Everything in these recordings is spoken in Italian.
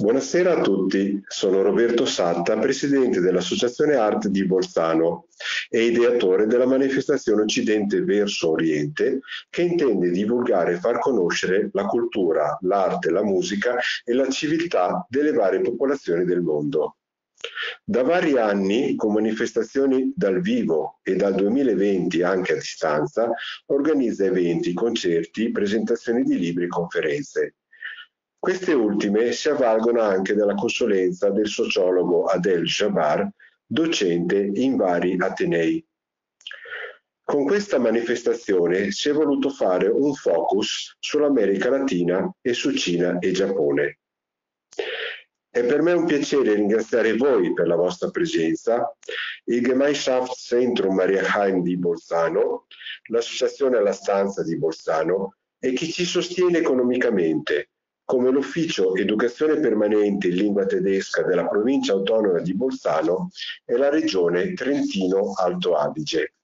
Buonasera a tutti, sono Roberto Satta, presidente dell'Associazione Art di Bolzano e ideatore della manifestazione Occidente verso Oriente, che intende divulgare e far conoscere la cultura, l'arte, la musica e la civiltà delle varie popolazioni del mondo. Da vari anni, con manifestazioni dal vivo e dal 2020 anche a distanza, organizza eventi, concerti, presentazioni di libri e conferenze. Queste ultime si avvalgono anche della consulenza del sociologo Adel Jabbar, docente in vari atenei. Con questa manifestazione si è voluto fare un focus sull'America Latina e su Cina e Giappone. È per me un piacere ringraziare voi per la vostra presenza, il Gemeinschaftszentrum Maria Heim di Bolzano, l'Associazione alla Stanza di Bolzano e chi ci sostiene economicamente, come l'Ufficio Educazione Permanente in Lingua Tedesca della Provincia Autonoma di Bolzano e la Regione Trentino-Alto Adige.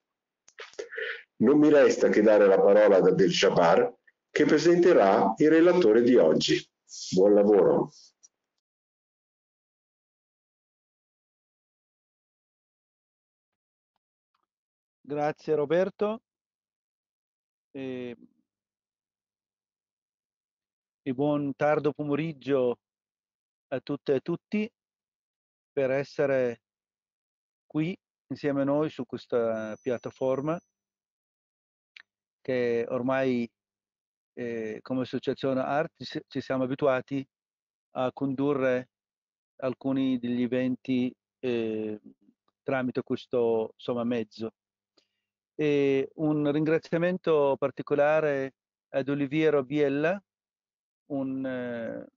Non mi resta che dare la parola ad Adel Jabbar, che presenterà il relatore di oggi. Buon lavoro! Grazie Roberto. E buon tardo pomeriggio a tutte e a tutti per essere qui insieme a noi su questa piattaforma che ormai come associazione Art ci siamo abituati a condurre alcuni degli eventi tramite questo mezzo. E un ringraziamento particolare ad Oliviero Biella, come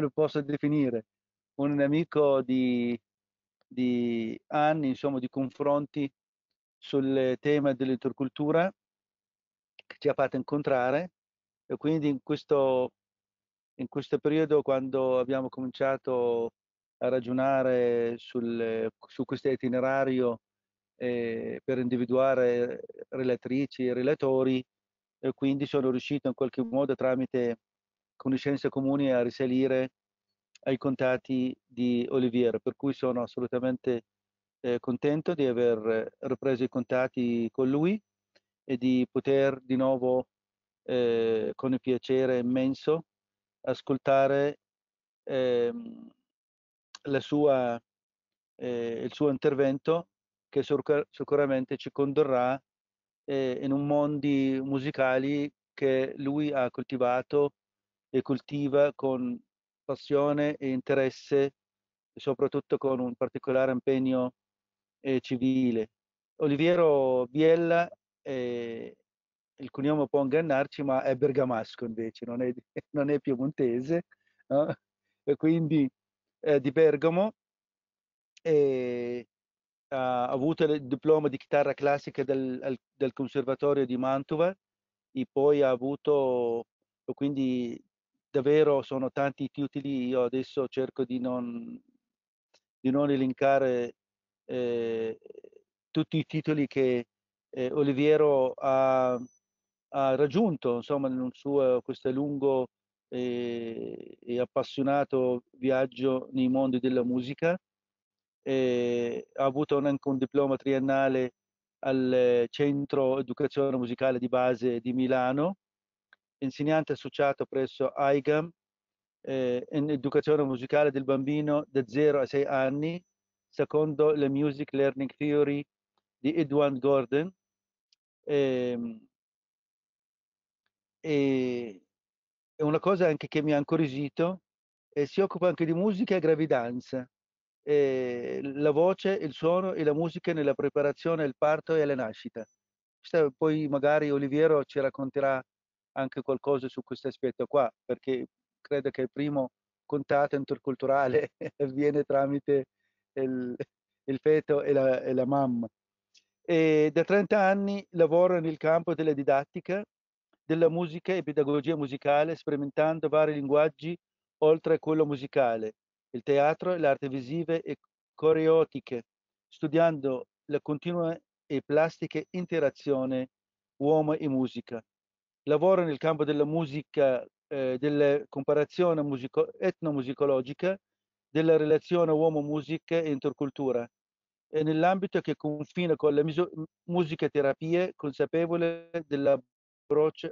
lo posso definire, un amico di anni, insomma, di confronti sul tema dell'intercultura che ci ha fatto incontrare, e quindi in questo periodo, quando abbiamo cominciato a ragionare su questo itinerario per individuare relatrici e relatori, e quindi sono riuscito in qualche modo, tramite conoscenze comuni, a risalire ai contatti di Oliviero, per cui sono assolutamente contento di aver ripreso i contatti con lui e di poter di nuovo con il piacere immenso ascoltare il suo intervento, che sicuramente ci condurrà in un mondi musicali che lui ha coltivato e coltiva con passione e interesse, soprattutto con un particolare impegno civile. Oliviero Biella, il cognome può ingannarci, ma è bergamasco invece, non è piemontese, no? E quindi è di Bergamo e ha avuto il diploma di chitarra classica del Conservatorio di Mantova, e poi ha avuto, quindi davvero sono tanti titoli. Io adesso cerco di non elencare tutti i titoli che Oliviero ha raggiunto, insomma, nel suo lungo e appassionato viaggio nei mondi della musica. Ha avuto anche un diploma triennale al Centro Educazione Musicale di Base di Milano, insegnante associato presso IGAM in educazione musicale del bambino da 0 a 6 anni, secondo la Music Learning Theory di Edward Gordon. E una cosa anche che mi ha incuriosito, si occupa anche di musica e gravidanza. La voce, il suono e la musica nella preparazione al parto e alla nascita. Poi magari Oliviero ci racconterà anche qualcosa su questo aspetto qua, perché credo che il primo contatto interculturale avviene tramite il feto e la mamma. E da 30 anni lavora nel campo della didattica, della musica e pedagogia musicale, sperimentando vari linguaggi oltre a quello musicale, il teatro, le arti visive e coreotiche, studiando la continua e plastica interazione uomo e musica. Lavora nel campo della musica della comparazione etnomusicologica della relazione uomo-musica e intercultura, e nell'ambito che confina con la musicaterapia consapevole dell'approccio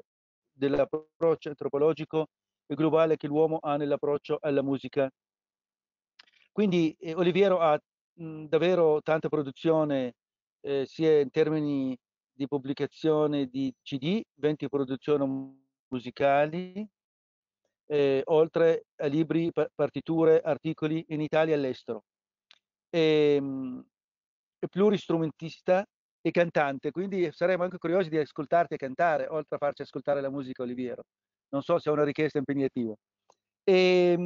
antropologico e globale che l'uomo ha nell'approccio alla musica. Quindi Oliviero ha davvero tanta produzione, sia in termini di pubblicazione di CD, 20 produzioni musicali, oltre a libri, partiture, articoli in Italia e all'estero. È pluristrumentista e cantante, quindi saremmo anche curiosi di ascoltarti e cantare, oltre a farci ascoltare la musica, Oliviero. Non so se è una richiesta impegnativa. È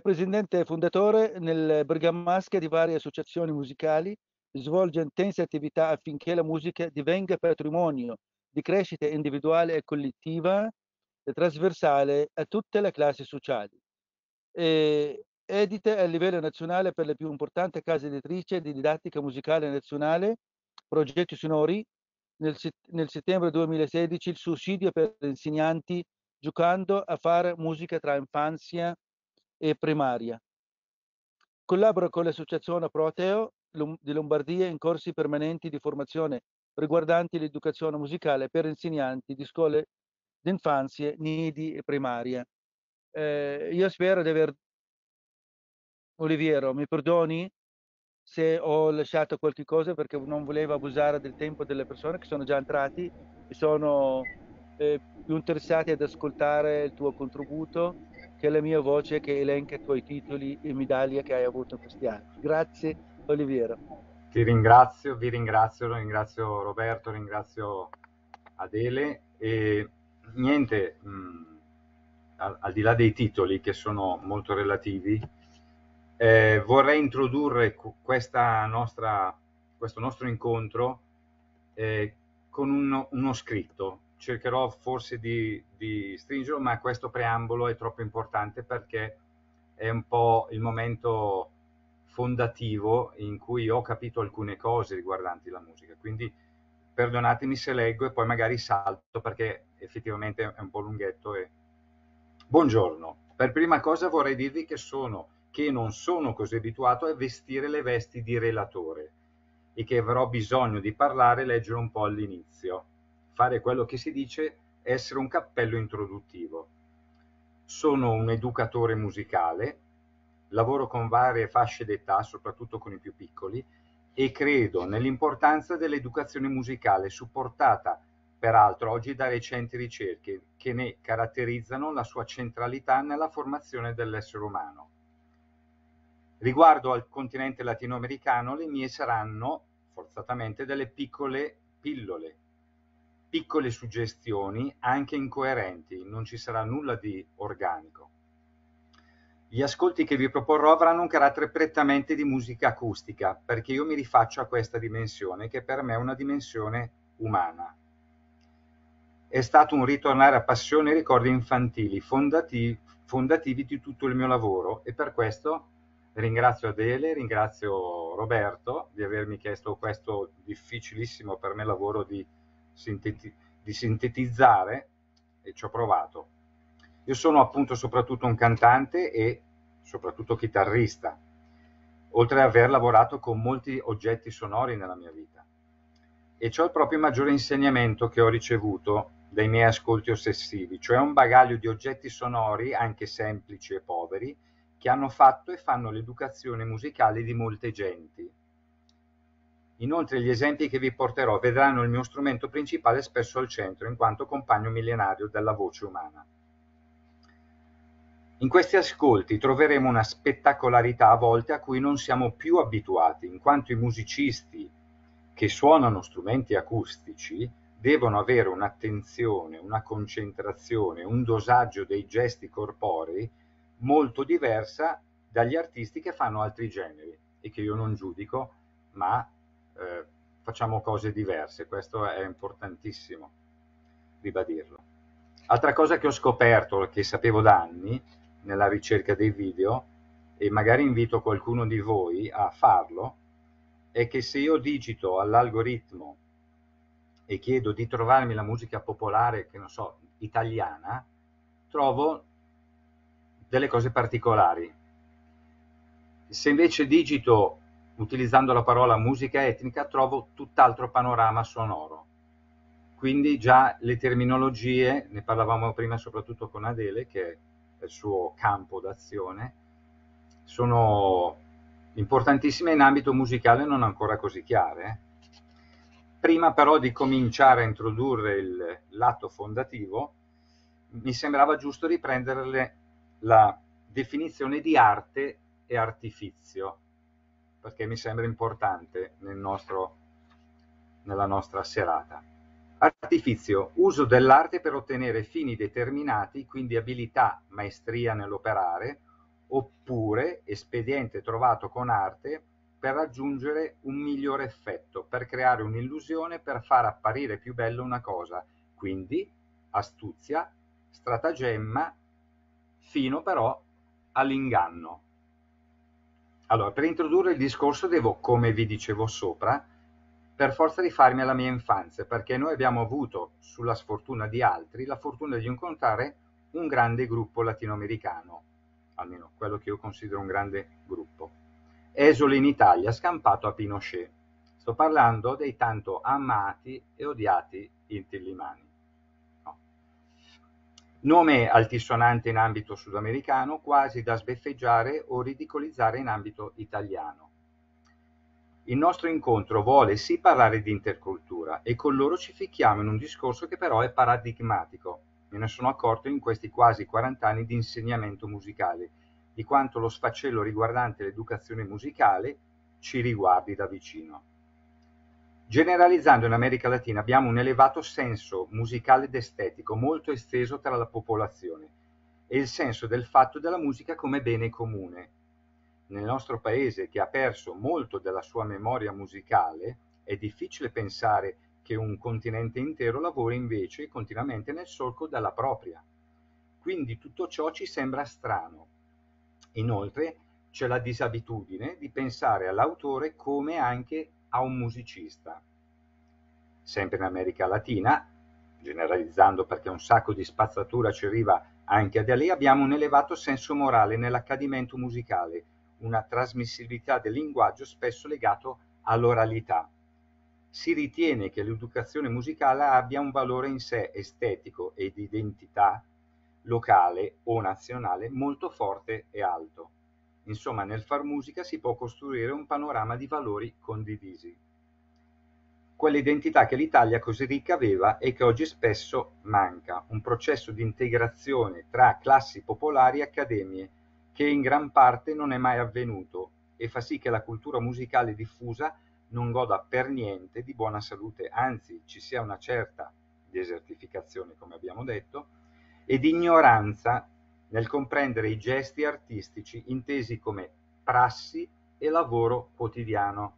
presidente e fondatore nel Bergamasca di varie associazioni musicali, svolge intense attività affinché la musica divenga patrimonio di crescita individuale e collettiva e trasversale a tutte le classi sociali. Edita a livello nazionale per le più importanti case editrice di didattica musicale nazionale, progetti sonori. Nel settembre 2016 il sussidio per gli insegnanti, giocando a fare musica tra infanzia e primaria. Collabora con l'Associazione Proteo di Lombardia in corsi permanenti di formazione riguardanti l'educazione musicale per insegnanti di scuole d'infanzia, nidi e primaria. Io spero di aver... Oliviero, mi perdoni se ho lasciato qualche cosa, perché non volevo abusare del tempo delle persone che sono già entrati e sono più interessati ad ascoltare il tuo contributo che la mia voce che elenca i tuoi titoli e medaglie che hai avuto questi anni. Grazie Oliviero. Ti ringrazio, vi ringrazio, ringrazio Roberto, ringrazio Adele e niente, al di là dei titoli che sono molto relativi, vorrei introdurre questo nostro incontro con uno scritto. Cercherò forse di stringerlo, ma questo preambolo è troppo importante perché è un po' il momento fondativo in cui ho capito alcune cose riguardanti la musica. Quindi perdonatemi se leggo e poi magari salto, perché effettivamente è un po' lunghetto. Buongiorno. Per prima cosa vorrei dirvi che non sono così abituato a vestire le vesti di relatore e che avrò bisogno di parlare e leggere un po' all'inizio. Fare quello che si dice essere un cappello introduttivo. Sono un educatore musicale, lavoro con varie fasce d'età, soprattutto con i più piccoli, e credo nell'importanza dell'educazione musicale, supportata peraltro oggi da recenti ricerche che ne caratterizzano la sua centralità nella formazione dell'essere umano. Riguardo al continente latinoamericano, le mie saranno forzatamente delle piccole pillole, piccole suggestioni anche incoerenti, non ci sarà nulla di organico. Gli ascolti che vi proporrò avranno un carattere prettamente di musica acustica, perché io mi rifaccio a questa dimensione che per me è una dimensione umana. È stato un ritornare a passione e ricordi infantili, fondativi di tutto il mio lavoro, e per questo ringrazio Adele, ringrazio Roberto di avermi chiesto questo difficilissimo per me lavoro di sintetizzare, e ci ho provato. Io sono appunto soprattutto un cantante e soprattutto chitarrista, oltre ad aver lavorato con molti oggetti sonori nella mia vita, e ciò è proprio il maggiore insegnamento che ho ricevuto dai miei ascolti ossessivi, cioè un bagaglio di oggetti sonori anche semplici e poveri che hanno fatto e fanno l'educazione musicale di molte genti. Inoltre gli esempi che vi porterò vedranno il mio strumento principale spesso al centro, in quanto compagno millenario della voce umana. In questi ascolti troveremo una spettacolarità a volte a cui non siamo più abituati, in quanto i musicisti che suonano strumenti acustici devono avere un'attenzione, una concentrazione, un dosaggio dei gesti corporei molto diversa dagli artisti che fanno altri generi, e che io non giudico, ma facciamo cose diverse, questo è importantissimo ribadirlo. Altra cosa che ho scoperto, che sapevo da anni nella ricerca dei video, e magari invito qualcuno di voi a farlo, è che se io digito all'algoritmo e chiedo di trovarmi la musica popolare, che non so, italiana, trovo delle cose particolari. Se invece digito utilizzando la parola musica etnica, trovo tutt'altro panorama sonoro. Quindi già le terminologie, ne parlavamo prima soprattutto con Adele, che è il suo campo d'azione, sono importantissime in ambito musicale non ancora così chiare. Prima però di cominciare a introdurre l'atto fondativo, mi sembrava giusto riprendere la definizione di arte e artifizio, perché mi sembra importante nella nostra serata. Artifizio, uso dell'arte per ottenere fini determinati, quindi abilità, maestria nell'operare, oppure espediente trovato con arte per raggiungere un migliore effetto, per creare un'illusione, per far apparire più bella una cosa, quindi astuzia, stratagemma, fino però all'inganno. Allora, per introdurre il discorso devo, come vi dicevo sopra, per forza rifarmi alla mia infanzia, perché noi abbiamo avuto, sulla sfortuna di altri, la fortuna di incontrare un grande gruppo latinoamericano, almeno quello che io considero un grande gruppo, esule in Italia, scampato a Pinochet. Sto parlando dei tanto amati e odiati Inti Illimani. No. Nome altisonante in ambito sudamericano, quasi da sbeffeggiare o ridicolizzare in ambito italiano. Il nostro incontro vuole sì parlare di intercultura e con loro ci ficchiamo in un discorso che però è paradigmatico. Me ne sono accorto in questi quasi 40 anni di insegnamento musicale, di quanto lo sfaccello riguardante l'educazione musicale ci riguardi da vicino. Generalizzando, in America Latina abbiamo un elevato senso musicale ed estetico molto esteso tra la popolazione e il senso del fatto della musica come bene comune. Nel nostro paese, che ha perso molto della sua memoria musicale, è difficile pensare che un continente intero lavori invece continuamente nel solco della propria. Quindi tutto ciò ci sembra strano. Inoltre c'è la disabitudine di pensare all'autore come anche a un musicista. Sempre in America Latina, generalizzando perché un sacco di spazzatura ci arriva anche da lì, abbiamo un elevato senso morale nell'accadimento musicale, una trasmissività del linguaggio spesso legato all'oralità. Si ritiene che l'educazione musicale abbia un valore in sé estetico e di identità locale o nazionale molto forte e alto. Insomma, nel far musica si può costruire un panorama di valori condivisi. Quell'identità che l'Italia così ricca aveva e che oggi spesso manca, un processo di integrazione tra classi popolari e accademie che in gran parte non è mai avvenuto e fa sì che la cultura musicale diffusa non goda per niente di buona salute, anzi ci sia una certa desertificazione, come abbiamo detto, e di ignoranza nel comprendere i gesti artistici intesi come prassi e lavoro quotidiano.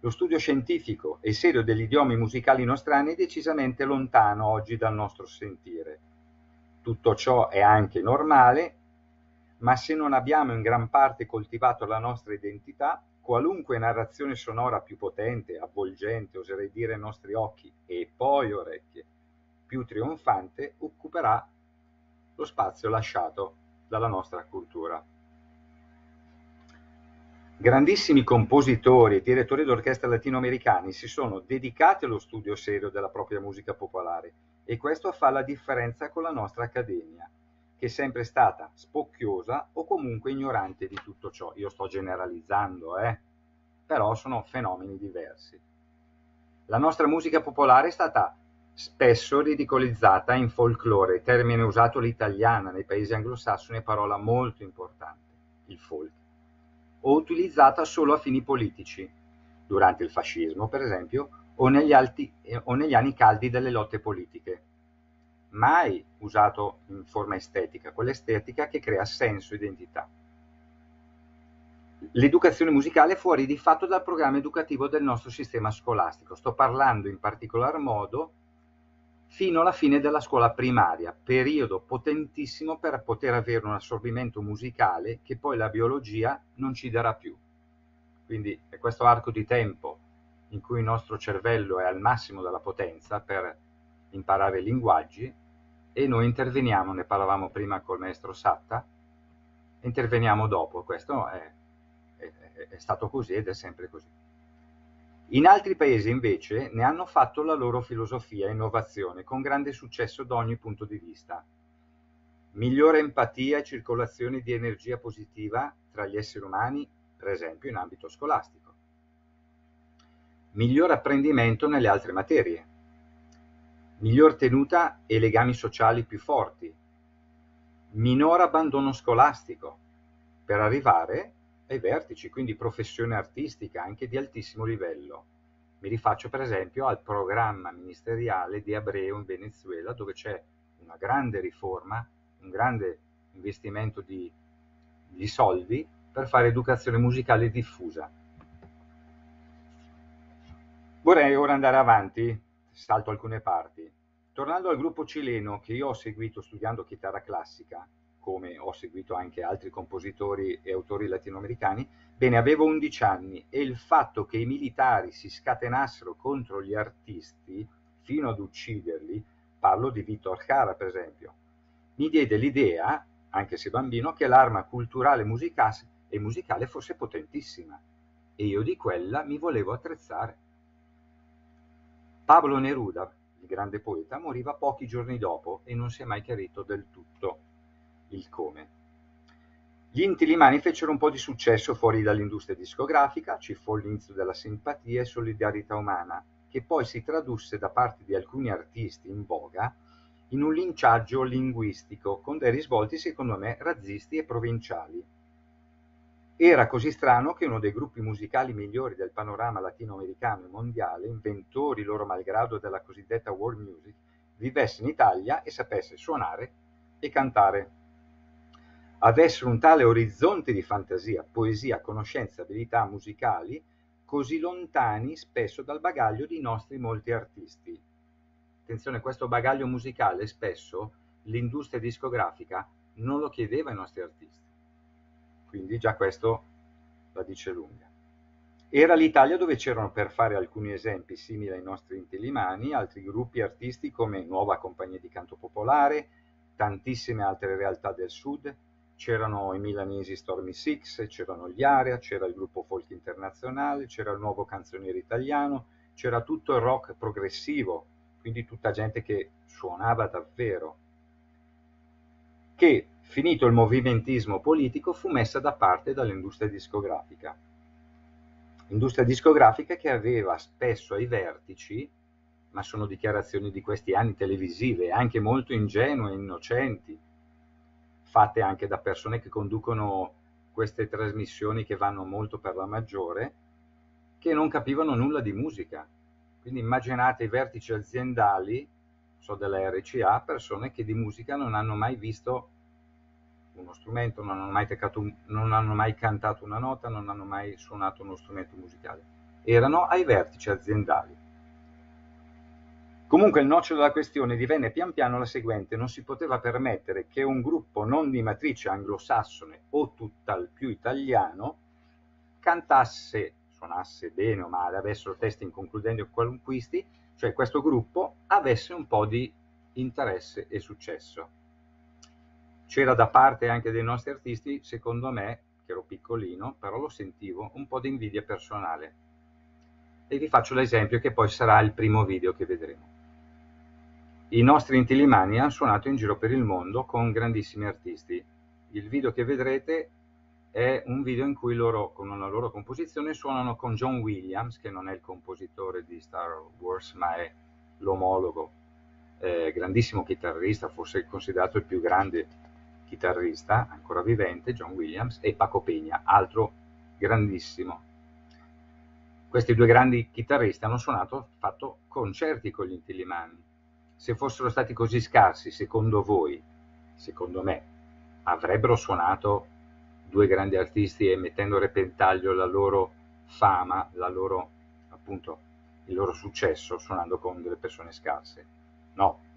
Lo studio scientifico e serio degli idiomi musicali nostrani è decisamente lontano oggi dal nostro sentire. Tutto ciò è anche normale, ma se non abbiamo in gran parte coltivato la nostra identità, qualunque narrazione sonora più potente, avvolgente, oserei dire ai nostri occhi e poi orecchie, più trionfante, occuperà lo spazio lasciato dalla nostra cultura. Grandissimi compositori e direttori d'orchestra latinoamericani si sono dedicati allo studio serio della propria musica popolare e questo fa la differenza con la nostra accademia, che è sempre stata spocchiosa o comunque ignorante di tutto ciò. Io sto generalizzando, però sono fenomeni diversi. La nostra musica popolare è stata spesso ridicolizzata in folklore, termine usato all'italiana, nei paesi anglosassoni è parola molto importante, il folk, o utilizzata solo a fini politici, durante il fascismo per esempio, o negli anni caldi delle lotte politiche. Mai usato in forma estetica, quell'estetica che crea senso e identità. L'educazione musicale è fuori di fatto dal programma educativo del nostro sistema scolastico. Sto parlando in particolar modo fino alla fine della scuola primaria, periodo potentissimo per poter avere un assorbimento musicale che poi la biologia non ci darà più. Quindi è questo arco di tempo in cui il nostro cervello è al massimo della potenza per imparare linguaggi, e noi interveniamo, ne parlavamo prima col maestro Satta, interveniamo dopo, questo è stato così ed è sempre così. In altri paesi invece ne hanno fatto la loro filosofia e innovazione con grande successo da ogni punto di vista. Migliore empatia e circolazione di energia positiva tra gli esseri umani, per esempio in ambito scolastico. Miglior apprendimento nelle altre materie. Miglior tenuta e legami sociali più forti. Minor abbandono scolastico per arrivare ai vertici, quindi professione artistica anche di altissimo livello. Mi rifaccio per esempio al programma ministeriale di Abreu in Venezuela, dove c'è una grande riforma, un grande investimento di soldi per fare educazione musicale diffusa. Vorrei ora andare avanti, salto alcune parti. Tornando al gruppo cileno che io ho seguito studiando chitarra classica, come ho seguito anche altri compositori e autori latinoamericani, bene, avevo 11 anni e il fatto che i militari si scatenassero contro gli artisti fino ad ucciderli, parlo di Víctor Jara per esempio, mi diede l'idea, anche se bambino, che l'arma culturale e musicale fosse potentissima e io di quella mi volevo attrezzare. Pablo Neruda, il grande poeta, moriva pochi giorni dopo e non si è mai chiarito del tutto il come. Gli Inti Illimani fecero un po' di successo fuori dall'industria discografica, ci fu l'inizio della simpatia e solidarietà umana, che poi si tradusse da parte di alcuni artisti in voga in un linciaggio linguistico con dei risvolti secondo me razzisti e provinciali. Era così strano che uno dei gruppi musicali migliori del panorama latinoamericano e mondiale, inventori loro malgrado della cosiddetta world music, vivesse in Italia e sapesse suonare e cantare. Avessero un tale orizzonte di fantasia, poesia, conoscenza, abilità musicali, così lontani spesso dal bagaglio di nostri molti artisti. Attenzione, questo bagaglio musicale spesso l'industria discografica non lo chiedeva ai nostri artisti. Quindi già questo la dice lunga. Era l'Italia dove c'erano, per fare alcuni esempi simili ai nostri Inti Illimani, altri gruppi artisti come Nuova Compagnia di Canto Popolare, tantissime altre realtà del sud, c'erano i milanesi Stormy Six, c'erano gli Area, c'era il gruppo Folk Internazionale, c'era il Nuovo Canzoniere Italiano, c'era tutto il rock progressivo, quindi tutta gente che suonava davvero, che finito il movimentismo politico fu messa da parte dall'industria discografica. Industria discografica che aveva spesso ai vertici, ma sono dichiarazioni di questi anni televisive, anche molto ingenue e innocenti, fatte anche da persone che conducono queste trasmissioni che vanno molto per la maggiore, che non capivano nulla di musica. Quindi immaginate i vertici aziendali, so della RCA, persone che di musica non hanno mai visto uno strumento, non hanno mai toccato, non hanno mai cantato una nota, non hanno mai suonato uno strumento musicale. Erano ai vertici aziendali. Comunque il nocciolo della questione divenne pian piano la seguente: non si poteva permettere che un gruppo non di matrice anglosassone o tutt'al più italiano cantasse, suonasse bene o male, avessero testi inconcludenti o qualunquisti, cioè questo gruppo avesse un po' di interesse e successo. C'era da parte anche dei nostri artisti, secondo me, che ero piccolino, però lo sentivo, un po' di invidia personale. E vi faccio l'esempio che poi sarà il primo video che vedremo. I nostri Inti Illimani hanno suonato in giro per il mondo con grandissimi artisti. Il video che vedrete è un video in cui loro, con una loro composizione, suonano con John Williams, che non è il compositore di Star Wars, ma è l'omologo, grandissimo chitarrista, forse considerato il più grande chitarrista ancora vivente, John Williams, e Paco Peña, altro grandissimo. Questi due grandi chitarristi hanno fatto concerti con gli Inti Illimani. Se fossero stati così scarsi, secondo voi, secondo me, avrebbero suonato due grandi artisti e mettendo a repentaglio la loro fama, la loro, appunto, il loro successo, suonando con delle persone scarse? No.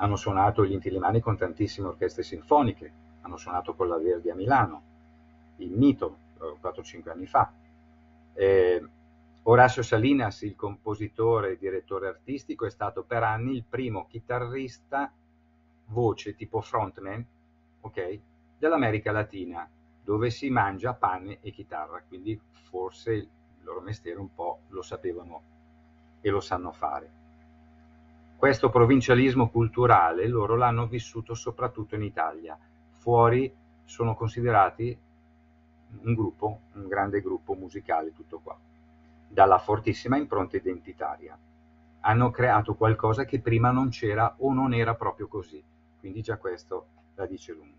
Hanno suonato gli Inti Illimani con tantissime orchestre sinfoniche, hanno suonato con la Verdi a Milano, il Mito, 4-5 anni fa. Horacio Salinas, il compositore e direttore artistico, è stato per anni il primo chitarrista voce tipo frontman, ok, dell'America Latina, dove si mangia pane e chitarra, quindi forse il loro mestiere un po' lo sapevano e lo sanno fare. Questo provincialismo culturale loro l'hanno vissuto soprattutto in Italia, fuori sono considerati un gruppo, un grande gruppo musicale, tutto qua, dalla fortissima impronta identitaria. Hanno creato qualcosa che prima non c'era o non era proprio così, quindi già questo la dice lungo.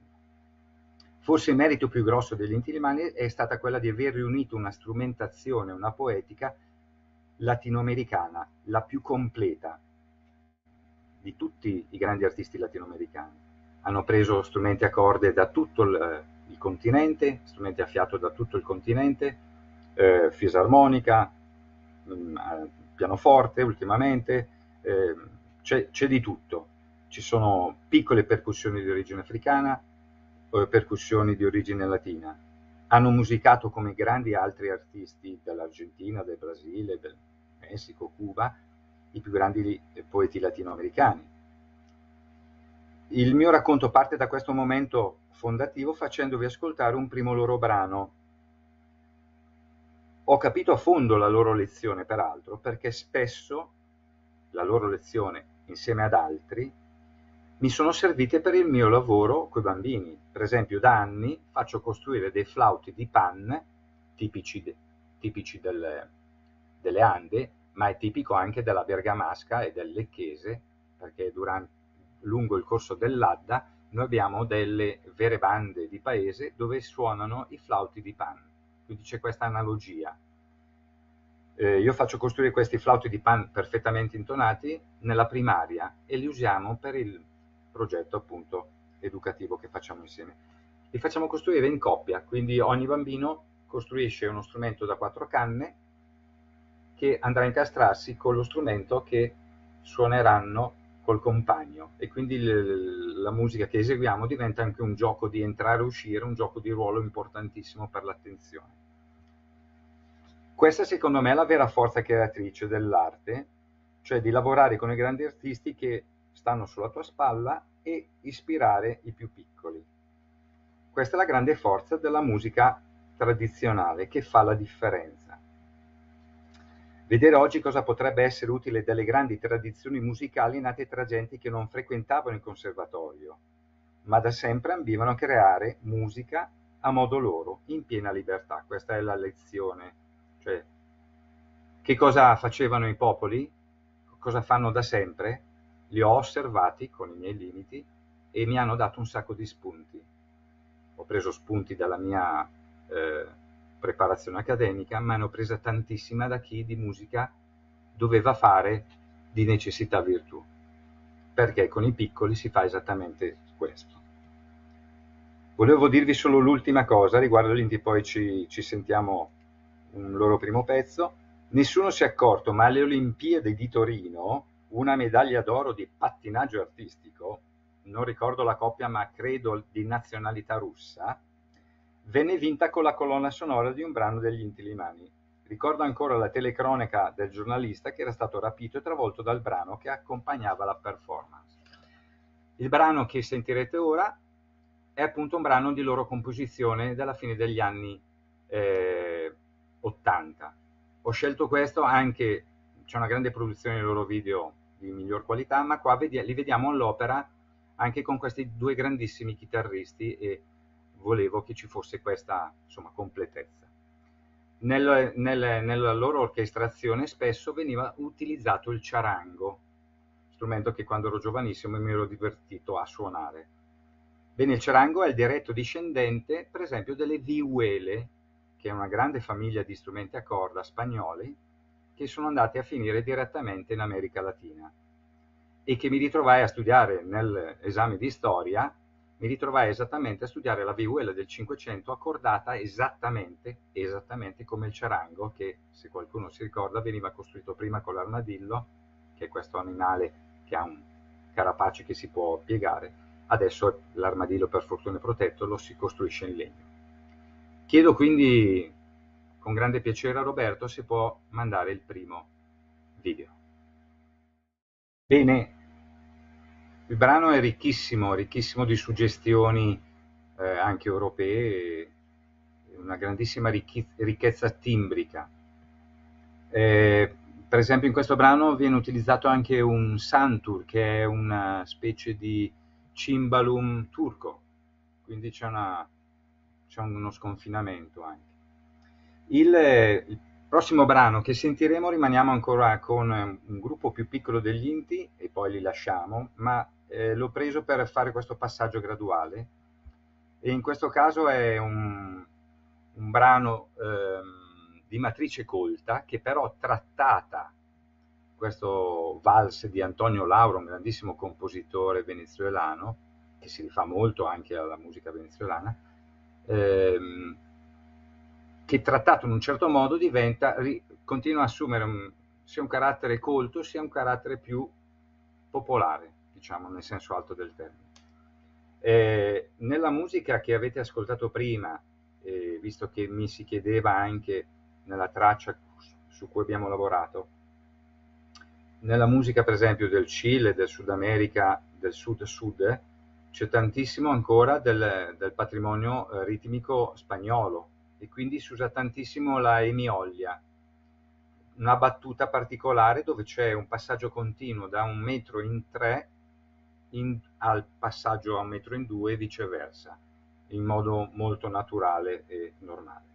Forse il merito più grosso degli Inti Illimani è stata quella di aver riunito una strumentazione, una poetica latinoamericana, la più completa di tutti i grandi artisti latinoamericani. Hanno preso strumenti a corde da tutto il continente, strumenti a fiato da tutto il continente, fisarmonica, pianoforte ultimamente, c'è di tutto. Ci sono piccole percussioni di origine africana, percussioni di origine latina. Hanno musicato come grandi altri artisti dall'Argentina, del Brasile, del Messico, Cuba, i più grandi poeti latinoamericani. Il mio racconto parte da questo momento fondativo facendovi ascoltare un primo loro brano. Ho capito a fondo la loro lezione, peraltro, perché spesso la loro lezione, insieme ad altri, mi sono servite per il mio lavoro coi bambini. Per esempio, da anni faccio costruire dei flauti di pan, tipici delle Ande, ma è tipico anche della Bergamasca e del Lecchese, perché lungo il corso dell'Adda noi abbiamo delle vere bande di paese dove suonano i flauti di pan. Quindi c'è questa analogia. Io faccio costruire questi flauti di pan perfettamente intonati nella primaria e li usiamo per il progetto appunto educativo che facciamo insieme. Li facciamo costruire in coppia, quindi ogni bambino costruisce uno strumento da 4 canne che andrà a incastrarsi con lo strumento che suoneranno col compagno, e quindi la musica che eseguiamo diventa anche un gioco di entrare e uscire, un gioco di ruolo importantissimo per l'attenzione. Questa secondo me è la vera forza creatrice dell'arte, cioè di lavorare con i grandi artisti che stanno sulla tua spalla e ispirare i più piccoli. Questa è la grande forza della musica tradizionale che fa la differenza. Vedere oggi cosa potrebbe essere utile dalle grandi tradizioni musicali nate tra genti che non frequentavano il conservatorio, ma da sempre ambivano a creare musica a modo loro, in piena libertà. Questa è la lezione. Cioè, che cosa facevano i popoli? Cosa fanno da sempre? Li ho osservati con i miei limiti e mi hanno dato un sacco di spunti. Ho preso spunti dalla mia preparazione accademica, ma ne ho presa tantissima da chi di musica doveva fare di necessità virtù, perché con i piccoli si fa esattamente questo. Volevo dirvi solo l'ultima cosa riguardo agli Inti, poi ci sentiamo un loro primo pezzo. Nessuno si è accorto, ma alle Olimpiadi di Torino una medaglia d'oro di pattinaggio artistico, non ricordo la coppia ma credo di nazionalità russa, venne vinta con la colonna sonora di un brano degli Inti Illimani. Ricordo ancora la telecronaca del giornalista che era stato rapito e travolto dal brano che accompagnava la performance. Il brano che sentirete ora è appunto un brano di loro composizione della fine degli anni 80. Ho scelto questo anche, c'è una grande produzione dei loro video di miglior qualità, ma qua li vediamo all'opera anche con questi due grandissimi chitarristi e volevo che ci fosse questa, insomma, completezza. Nella loro orchestrazione spesso veniva utilizzato il charango, strumento che quando ero giovanissimo mi ero divertito a suonare. Bene, il charango è il diretto discendente, per esempio, delle vihuele, che è una grande famiglia di strumenti a corda spagnoli, che sono andati a finire direttamente in America Latina e che mi ritrovai a studiare nell'esame di storia. Mi ritrovai esattamente a studiare la vihuela del Cinquecento accordata esattamente come il charango, che, se qualcuno si ricorda, veniva costruito prima con l'armadillo, che è questo animale che ha un carapace che si può piegare. Adesso l'armadillo, per fortuna protetto, lo si costruisce in legno. Chiedo quindi con grande piacere a Roberto se può mandare il primo video. Bene. Il brano è ricchissimo, ricchissimo di suggestioni anche europee, una grandissima ricchezza timbrica. Per esempio in questo brano viene utilizzato anche un santur, che è una specie di cimbalum turco, quindi c'è uno sconfinamento anche. Il prossimo brano che sentiremo, rimaniamo ancora con un gruppo più piccolo degli Inti e poi li lasciamo, ma l'ho preso per fare questo passaggio graduale, e in questo caso è un brano di matrice colta, che però trattata, questo vals di Antonio Lauro, un grandissimo compositore venezuelano, che si rifà molto anche alla musica venezuelana, che trattato in un certo modo diventa, continua a assumere sia un carattere colto sia un carattere più popolare, diciamo nel senso alto del termine. Nella musica che avete ascoltato prima, visto che mi si chiedeva anche nella traccia su cui abbiamo lavorato, nella musica per esempio del Cile, del Sud America, del Sud-Sud, c'è tantissimo ancora del patrimonio ritmico spagnolo, e quindi si usa tantissimo la emiolia, una battuta particolare dove c'è un passaggio continuo da 1 metro in 3 al passaggio a 1 metro in 2 e viceversa, in modo molto naturale e normale.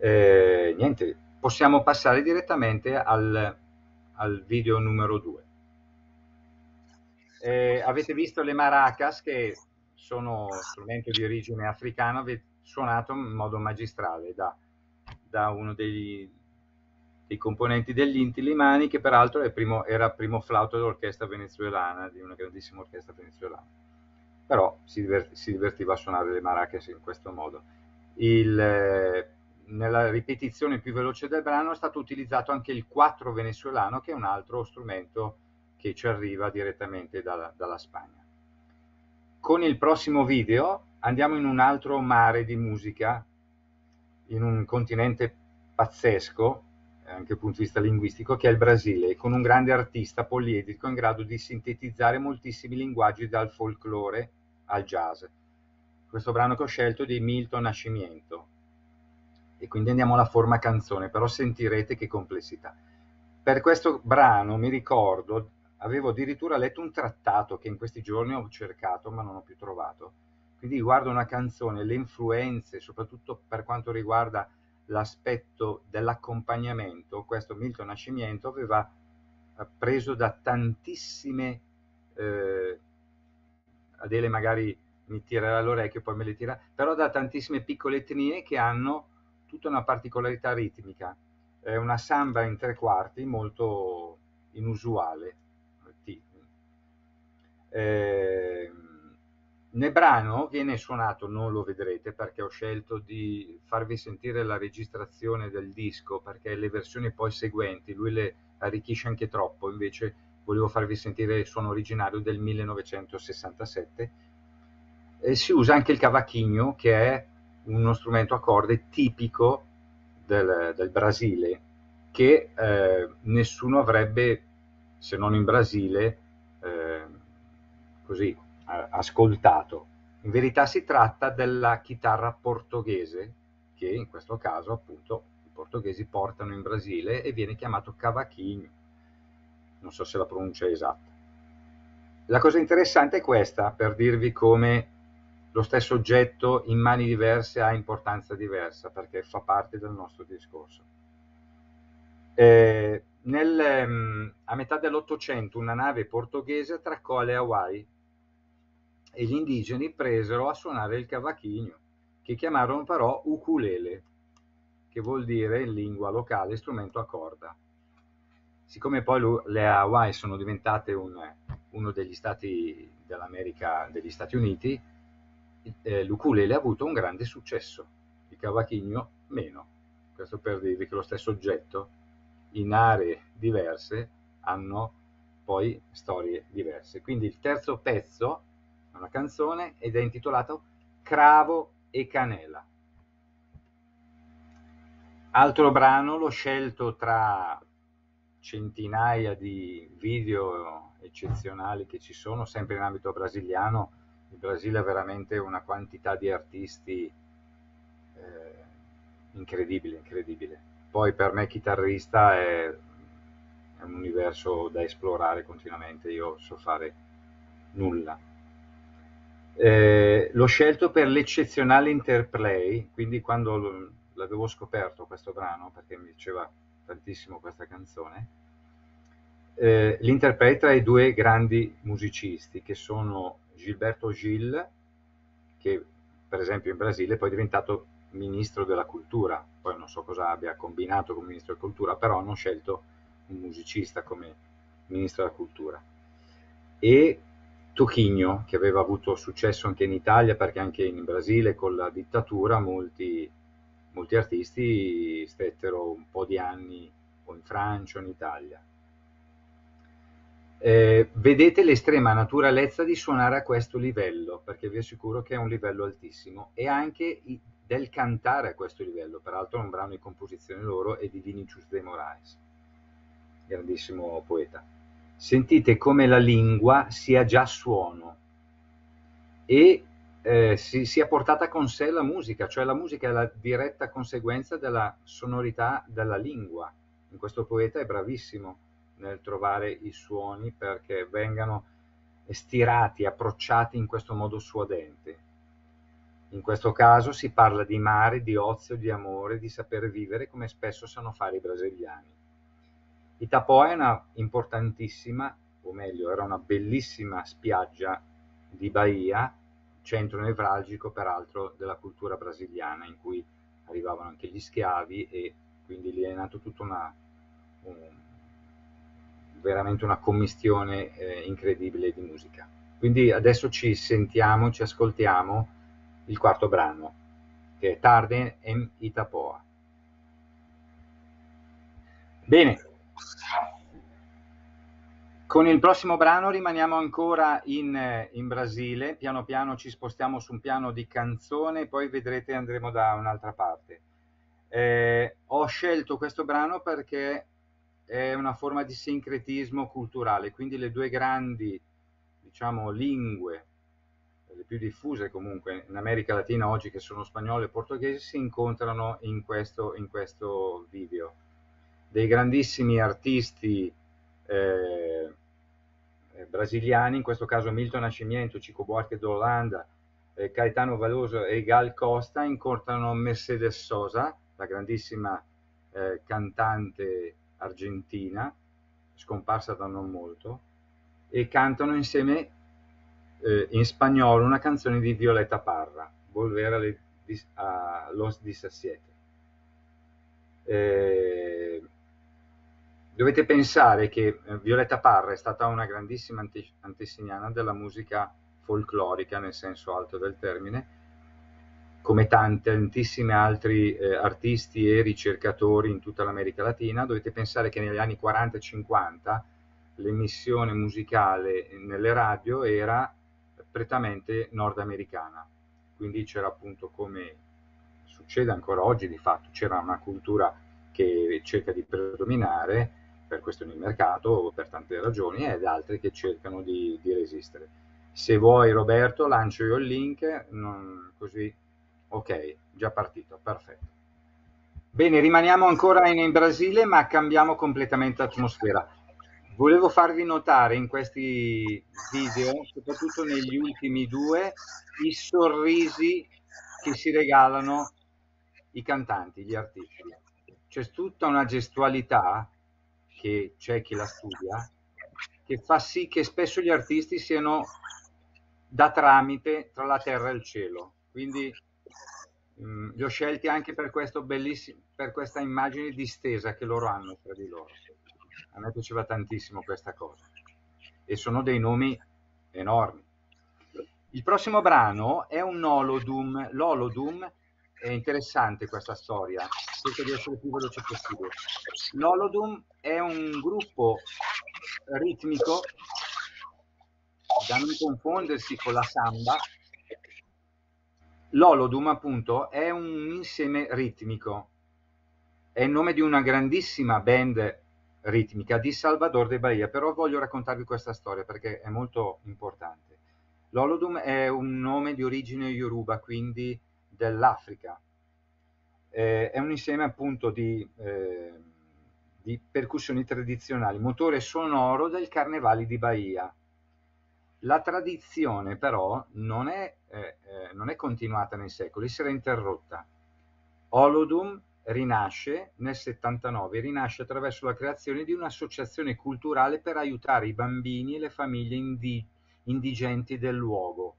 Niente, possiamo passare direttamente al video numero 2. Avete visto le maracas, che sono strumento di origine africano, suonato in modo magistrale da uno dei componenti degli Inti Illimani, che peraltro era primo flauto dell'orchestra venezuelana, di una grandissima orchestra venezuelana, però si divertiva a suonare le maracas in questo modo. Nella ripetizione più veloce del brano è stato utilizzato anche il quattro venezuelano, che è un altro strumento che ci arriva direttamente dalla Spagna. Con il prossimo video andiamo in un altro mare di musica, in un continente pazzesco, anche dal punto di vista linguistico, che è il Brasile, con un grande artista poliedrico in grado di sintetizzare moltissimi linguaggi, dal folklore al jazz. Questo brano che ho scelto è di Milton Nascimento, e quindi andiamo alla forma canzone, però sentirete che complessità. Per questo brano, mi ricordo, avevo addirittura letto un trattato che in questi giorni ho cercato ma non ho più trovato. Quindi riguardo una canzone, le influenze, soprattutto per quanto riguarda l'aspetto dell'accompagnamento, questo Milton Nascimento aveva preso da tantissime, Adele magari mi tirerà l'orecchio, poi me le tira, però da tantissime piccole etnie che hanno tutta una particolarità ritmica. È una samba in 3/4 molto inusuale. Nel brano viene suonato, non lo vedrete perché ho scelto di farvi sentire la registrazione del disco, perché le versioni poi seguenti lui le arricchisce anche troppo, invece volevo farvi sentire il suono originario del 1967, e si usa anche il cavaquinho, che è uno strumento a corde tipico del Brasile, che nessuno avrebbe, se non in Brasile, così ascoltato. In verità si tratta della chitarra portoghese, che in questo caso appunto i portoghesi portano in Brasile, e viene chiamato cavaquinho, non so se la pronuncia è esatta. La cosa interessante è questa, per dirvi come lo stesso oggetto in mani diverse ha importanza diversa, perché fa parte del nostro discorso. A metà dell'Ottocento una nave portoghese attraccò alle Hawaii, e gli indigeni presero a suonare il cavaquinho, che chiamarono però ukulele, che vuol dire in lingua locale strumento a corda. Siccome poi le Hawaii sono diventate uno degli stati dell'America, degli Stati Uniti, l'ukulele ha avuto un grande successo, il cavaquinho meno. Questo per dirvi che lo stesso oggetto in aree diverse hanno poi storie diverse. Quindi il terzo pezzo, una canzone, ed è intitolato Cravo e Canela. Altro brano l'ho scelto tra centinaia di video eccezionali che ci sono, sempre in ambito brasiliano. Il Brasile ha veramente una quantità di artisti incredibile, incredibile. Poi per me chitarrista è un universo da esplorare continuamente, io so fare nulla. L'ho scelto per l'eccezionale interplay, quindi quando l'avevo scoperto questo brano, perché mi diceva tantissimo questa canzone, l'interplay tra i due grandi musicisti, che sono Gilberto Gil, che per esempio in Brasile è poi diventato ministro della cultura, poi non so cosa abbia combinato con ministro della cultura, però hanno scelto un musicista come ministro della cultura, e Tocchigno, che aveva avuto successo anche in Italia, perché anche in Brasile con la dittatura molti artisti stettero un po' di anni o in Francia o in Italia. Vedete l'estrema naturalezza di suonare a questo livello, perché vi assicuro che è un livello altissimo, e anche del cantare a questo livello, peraltro è un brano di composizione loro e di Vinicius de Moraes, grandissimo poeta. Sentite come la lingua sia già suono e sia portata con sé la musica, cioè la musica è la diretta conseguenza della sonorità della lingua. In questo poeta è bravissimo nel trovare i suoni perché vengano stirati, approcciati in questo modo suadente. In questo caso si parla di mare, di ozio, di amore, di saper vivere, come spesso sanno fare i brasiliani. Itapoa è una importantissima, o meglio, era una bellissima spiaggia di Bahia, centro nevralgico peraltro della cultura brasiliana, in cui arrivavano anche gli schiavi, e quindi lì è nato tutta veramente una commistione incredibile di musica. Quindi adesso ci sentiamo, ci ascoltiamo il quarto brano, che è Tarde em Itapoa. Bene, con il prossimo brano rimaniamo ancora in Brasile, piano piano ci spostiamo su un piano di canzone, poi vedrete andremo da un'altra parte. Ho scelto questo brano perché è una forma di sincretismo culturale, quindi le due grandi, diciamo, lingue, le più diffuse comunque in America Latina oggi, che sono spagnolo e portoghese, si incontrano in questo video. Dei grandissimi artisti brasiliani, in questo caso Milton Nascimento, Chico Buarque d'Holanda, Caetano Veloso e Gal Costa, incontrano Mercedes Sosa, la grandissima cantante argentina, scomparsa da non molto, e cantano insieme in spagnolo una canzone di Violeta Parra, Volver a los 17. Dovete pensare che Violeta Parra è stata una grandissima antesignana della musica folclorica, nel senso alto del termine, come tantissimi altri artisti e ricercatori in tutta l'America Latina. Dovete pensare che negli anni 40 e 50 l'emissione musicale nelle radio era prettamente nordamericana, quindi c'era appunto, come succede ancora oggi di fatto, c'era una cultura che cerca di predominare per questioni di mercato o per tante ragioni, ed altre che cercano di resistere. Se vuoi, Roberto, lancio io il link, così, ok, già partito, perfetto. Bene, rimaniamo ancora in Brasile, ma cambiamo completamente atmosfera. Volevo farvi notare in questi video, soprattutto negli ultimi due, i sorrisi che si regalano i cantanti, gli artisti. C'è tutta una gestualità, che c'è chi la studia, che fa sì che spesso gli artisti siano da tramite tra la terra e il cielo. Quindi li ho scelti anche per questo bellissimo, per questa immagine distesa che loro hanno tra di loro. A me piaceva tantissimo questa cosa. E sono dei nomi enormi. Il prossimo brano è un Olodum. L'Olodum è interessante, questa storia. Cerco di essere più veloce possibile. L'Olodum è un gruppo ritmico, da non confondersi con la samba. L'Olodum, appunto, è un insieme ritmico, è il nome di una grandissima band ritmica di Salvador de Bahia, però voglio raccontarvi questa storia perché è molto importante. L'Olodum è un nome di origine Yoruba, quindi dell'Africa. È un insieme appunto di percussioni tradizionali, motore sonoro del Carnevale di Bahia. La tradizione però non è continuata nei secoli, si era interrotta. Olodum rinasce nel 79, rinasce attraverso la creazione di un'associazione culturale per aiutare i bambini e le famiglie indigenti del luogo,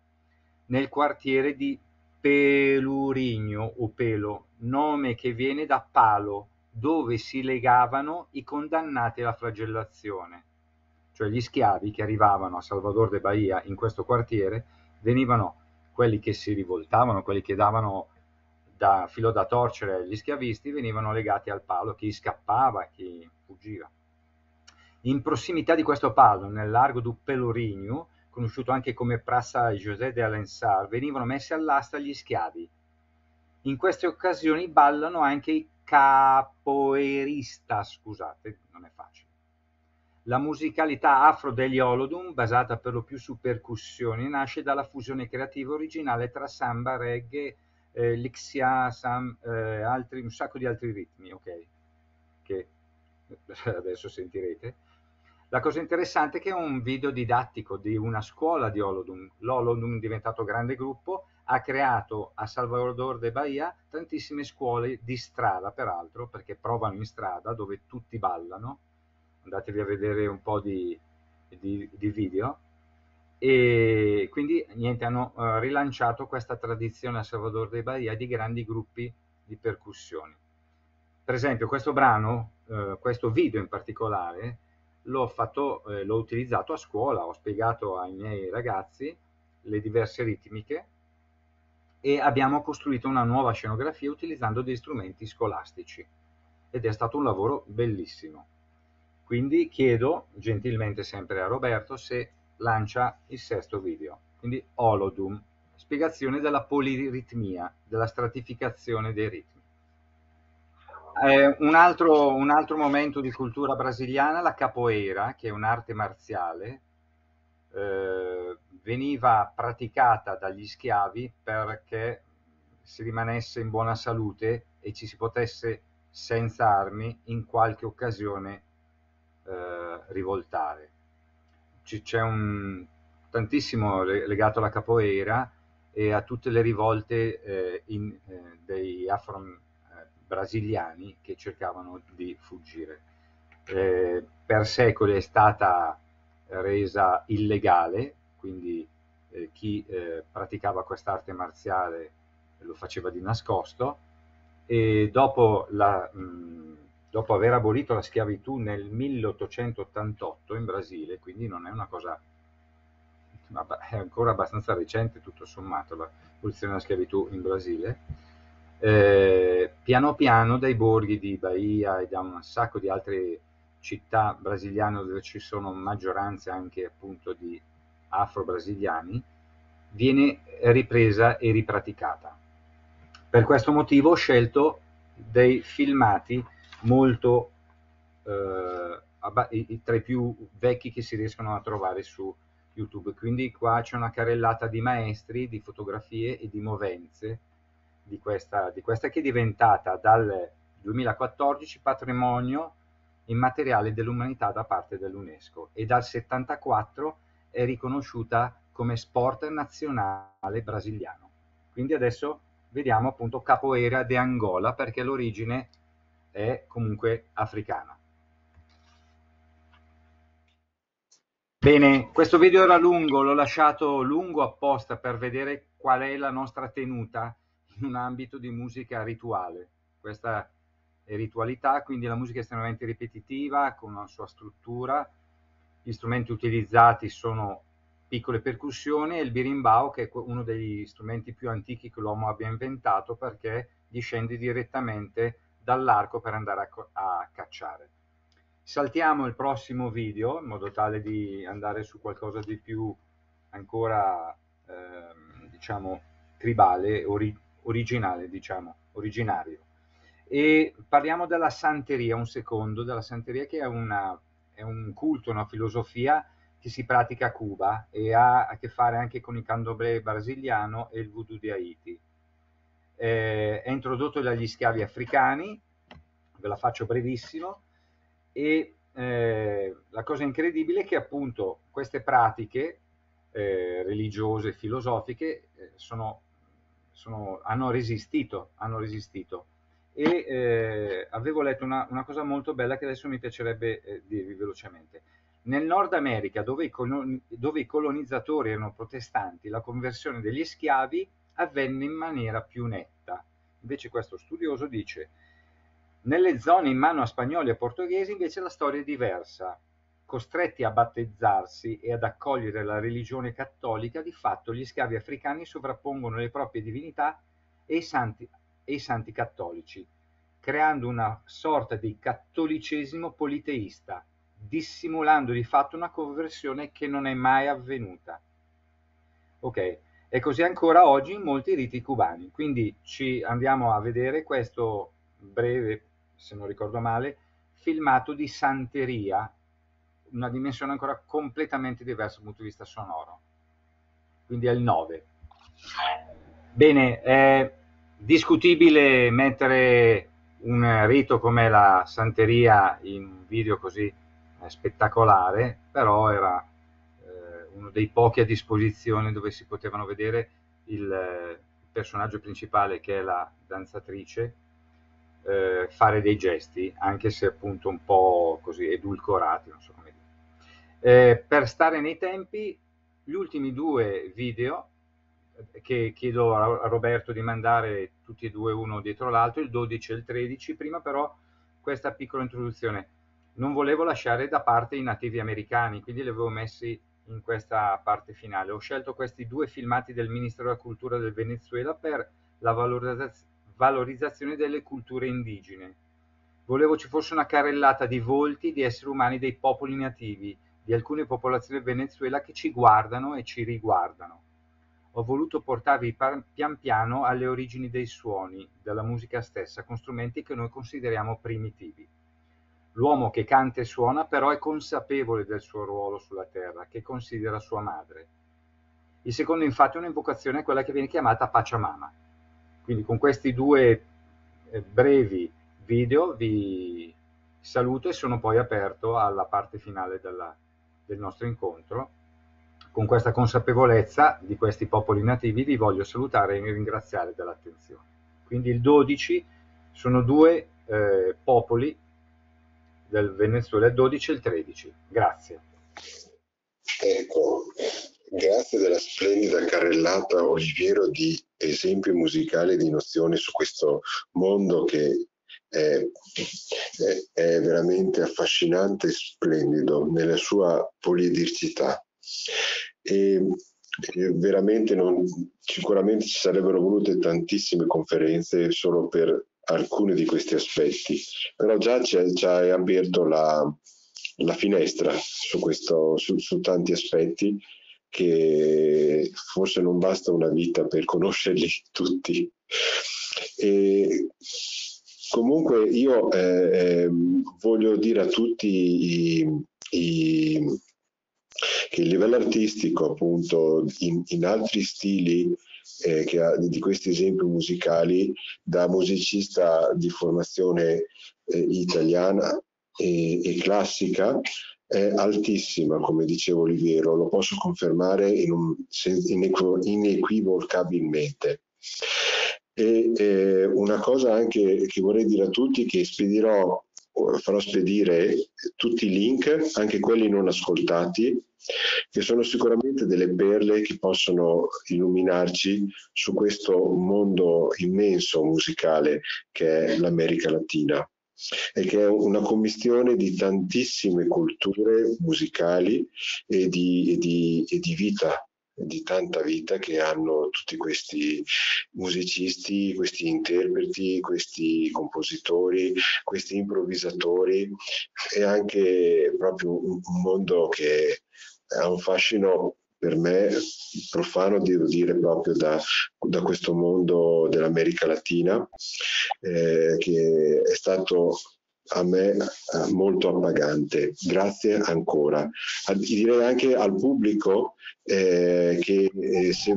nel quartiere di Pelourinho o Pelo, nome che viene da Palo, dove si legavano i condannati alla flagellazione, cioè gli schiavi che arrivavano a Salvador de Bahia in questo quartiere, venivano quelli che si rivoltavano, quelli che davano da filo da torcere agli schiavisti, venivano legati al palo, chi scappava, chi fuggiva. In prossimità di questo palo, nel largo du Pelourinho, conosciuto anche come Praça José de Alensar, venivano messi all'asta gli schiavi. In queste occasioni ballano anche i capoeirista, scusate, non è facile. La musicalità afro degli Olodum, basata per lo più su percussioni, nasce dalla fusione creativa originale tra samba, reggae, lixia, un sacco di altri ritmi, ok? Che adesso sentirete. La cosa interessante è che è un video didattico di una scuola di Olodum. L'Olodum, diventato grande gruppo, ha creato a Salvador de Bahia tantissime scuole di strada, peraltro, perché provano in strada, dove tutti ballano. Andatevi a vedere un po' di video. E quindi niente, hanno rilanciato questa tradizione a Salvador de Bahia di grandi gruppi di percussioni. Per esempio questo brano, questo video in particolare, l'ho utilizzato a scuola, ho spiegato ai miei ragazzi le diverse ritmiche e abbiamo costruito una nuova scenografia utilizzando degli strumenti scolastici ed è stato un lavoro bellissimo. Quindi chiedo gentilmente sempre a Roberto se lancia il sesto video, quindi Olodum, spiegazione della poliritmia, della stratificazione dei ritmi. Un altro momento di cultura brasiliana, la capoeira, che è un'arte marziale, veniva praticata dagli schiavi perché si rimanesse in buona salute e ci si potesse senza armi in qualche occasione rivoltare. C'è tantissimo legato alla capoeira e a tutte le rivolte dei afro-brasiliani che cercavano di fuggire. Per secoli è stata resa illegale, quindi chi praticava quest'arte marziale lo faceva di nascosto, e dopo aver abolito la schiavitù nel 1888 in Brasile, quindi non è una cosa, è ancora abbastanza recente tutto sommato l'abolizione della schiavitù in Brasile, piano piano dai borghi di Bahia e da un sacco di altre città brasiliane dove ci sono maggioranze anche appunto di afro-brasiliani, viene ripresa e ripraticata. Per questo motivo ho scelto dei filmati molto tra i più vecchi che si riescono a trovare su YouTube, quindi qua c'è una carrellata di maestri, di fotografie e di movenze di questa che è diventata dal 2014 patrimonio immateriale dell'umanità da parte dell'UNESCO e dal 1974 è riconosciuta come sport nazionale brasiliano. Quindi adesso vediamo appunto capoeira de Angola, perché l'origine è comunque africana. Bene, questo video era lungo, l'ho lasciato lungo apposta per vedere qual è la nostra tenuta in un ambito di musica rituale. Questa è ritualità, quindi la musica è estremamente ripetitiva, con una sua struttura. Gli strumenti utilizzati sono piccole percussioni e il birimbao, che è uno degli strumenti più antichi che l'uomo abbia inventato, perché discende direttamente dall'arco per andare a cacciare. Saltiamo il prossimo video in modo tale di andare su qualcosa di più ancora diciamo tribale, originario. E parliamo della Santeria un secondo, della Santeria, che è un culto, una filosofia che si pratica a Cuba e ha a che fare anche con il candomblé brasiliano e il voodoo di Haiti. È introdotto dagli schiavi africani, ve la faccio brevissimo, e la cosa incredibile è che appunto queste pratiche religiose e filosofiche hanno resistito. E avevo letto una cosa molto bella che adesso mi piacerebbe dirvi velocemente. Nel Nord America, dove i colonizzatori erano protestanti, la conversione degli schiavi avvenne in maniera più netta. Invece questo studioso dice: nelle zone in mano a spagnoli e portoghesi invece la storia è diversa. Costretti a battezzarsi e ad accogliere la religione cattolica, di fatto gli schiavi africani sovrappongono le proprie divinità e i santi cattolici, creando una sorta di cattolicesimo politeista, dissimulando di fatto una conversione che non è mai avvenuta. Ok, e così ancora oggi in molti riti cubani. Quindi ci andiamo a vedere questo breve, se non ricordo male, filmato di Santeria, una dimensione ancora completamente diversa dal punto di vista sonoro. Quindi è il 9. Bene, discutibile mettere un rito come la Santeria in un video così spettacolare, però era uno dei pochi a disposizione dove si potevano vedere il personaggio principale, che è la danzatrice, fare dei gesti, anche se appunto un po' così edulcorati, non so come dire. Per stare nei tempi, gli ultimi due video, che chiedo a Roberto di mandare tutti e due uno dietro l'altro, il 12 e il 13, prima però questa piccola introduzione. Non volevo lasciare da parte i nativi americani, quindi li avevo messi in questa parte finale. Ho scelto questi due filmati del Ministero della Cultura del Venezuela per la valorizzazione delle culture indigene. Volevo ci fosse una carrellata di volti, di esseri umani, dei popoli nativi, di alcune popolazioni del Venezuela che ci guardano e ci riguardano. Ho voluto portarvi pian piano alle origini dei suoni, della musica stessa, con strumenti che noi consideriamo primitivi. L'uomo che canta e suona però è consapevole del suo ruolo sulla terra, che considera sua madre. Il secondo infatti è un'invocazione, quella che viene chiamata Pachamama. Quindi con questi due brevi video vi saluto e sono poi aperto alla parte finale del nostro incontro. Con questa consapevolezza di questi popoli nativi vi voglio salutare e vi ringraziare dell'attenzione. Quindi il 12 sono due popoli del Venezuela, il 12 e il 13. Grazie. Ecco, grazie della splendida carrellata, Oliviero, di esempi musicali, di nozioni su questo mondo che è veramente affascinante e splendido nella sua poliedricità. E veramente sicuramente ci sarebbero volute tantissime conferenze solo per alcuni di questi aspetti, però già ci hai aperto la finestra su tanti aspetti che forse non basta una vita per conoscerli tutti. E comunque io voglio dire a tutti che il livello artistico, appunto, in altri stili di questi esempi musicali, da musicista di formazione italiana e classica, è altissima, come diceva Oliviero, lo posso confermare inequivocabilmente. E una cosa anche che vorrei dire a tutti, che farò spedire tutti i link, anche quelli non ascoltati, che sono sicuramente delle perle che possono illuminarci su questo mondo immenso musicale che è l'America Latina, e che è una commistione di tantissime culture musicali e di vita, di tanta vita che hanno tutti questi musicisti, questi interpreti, questi compositori, questi improvvisatori, e anche proprio un mondo che ha un fascino per me profano devo dire proprio da questo mondo dell'America Latina, che è stato a me molto appagante. Grazie ancora. Direi anche al pubblico che se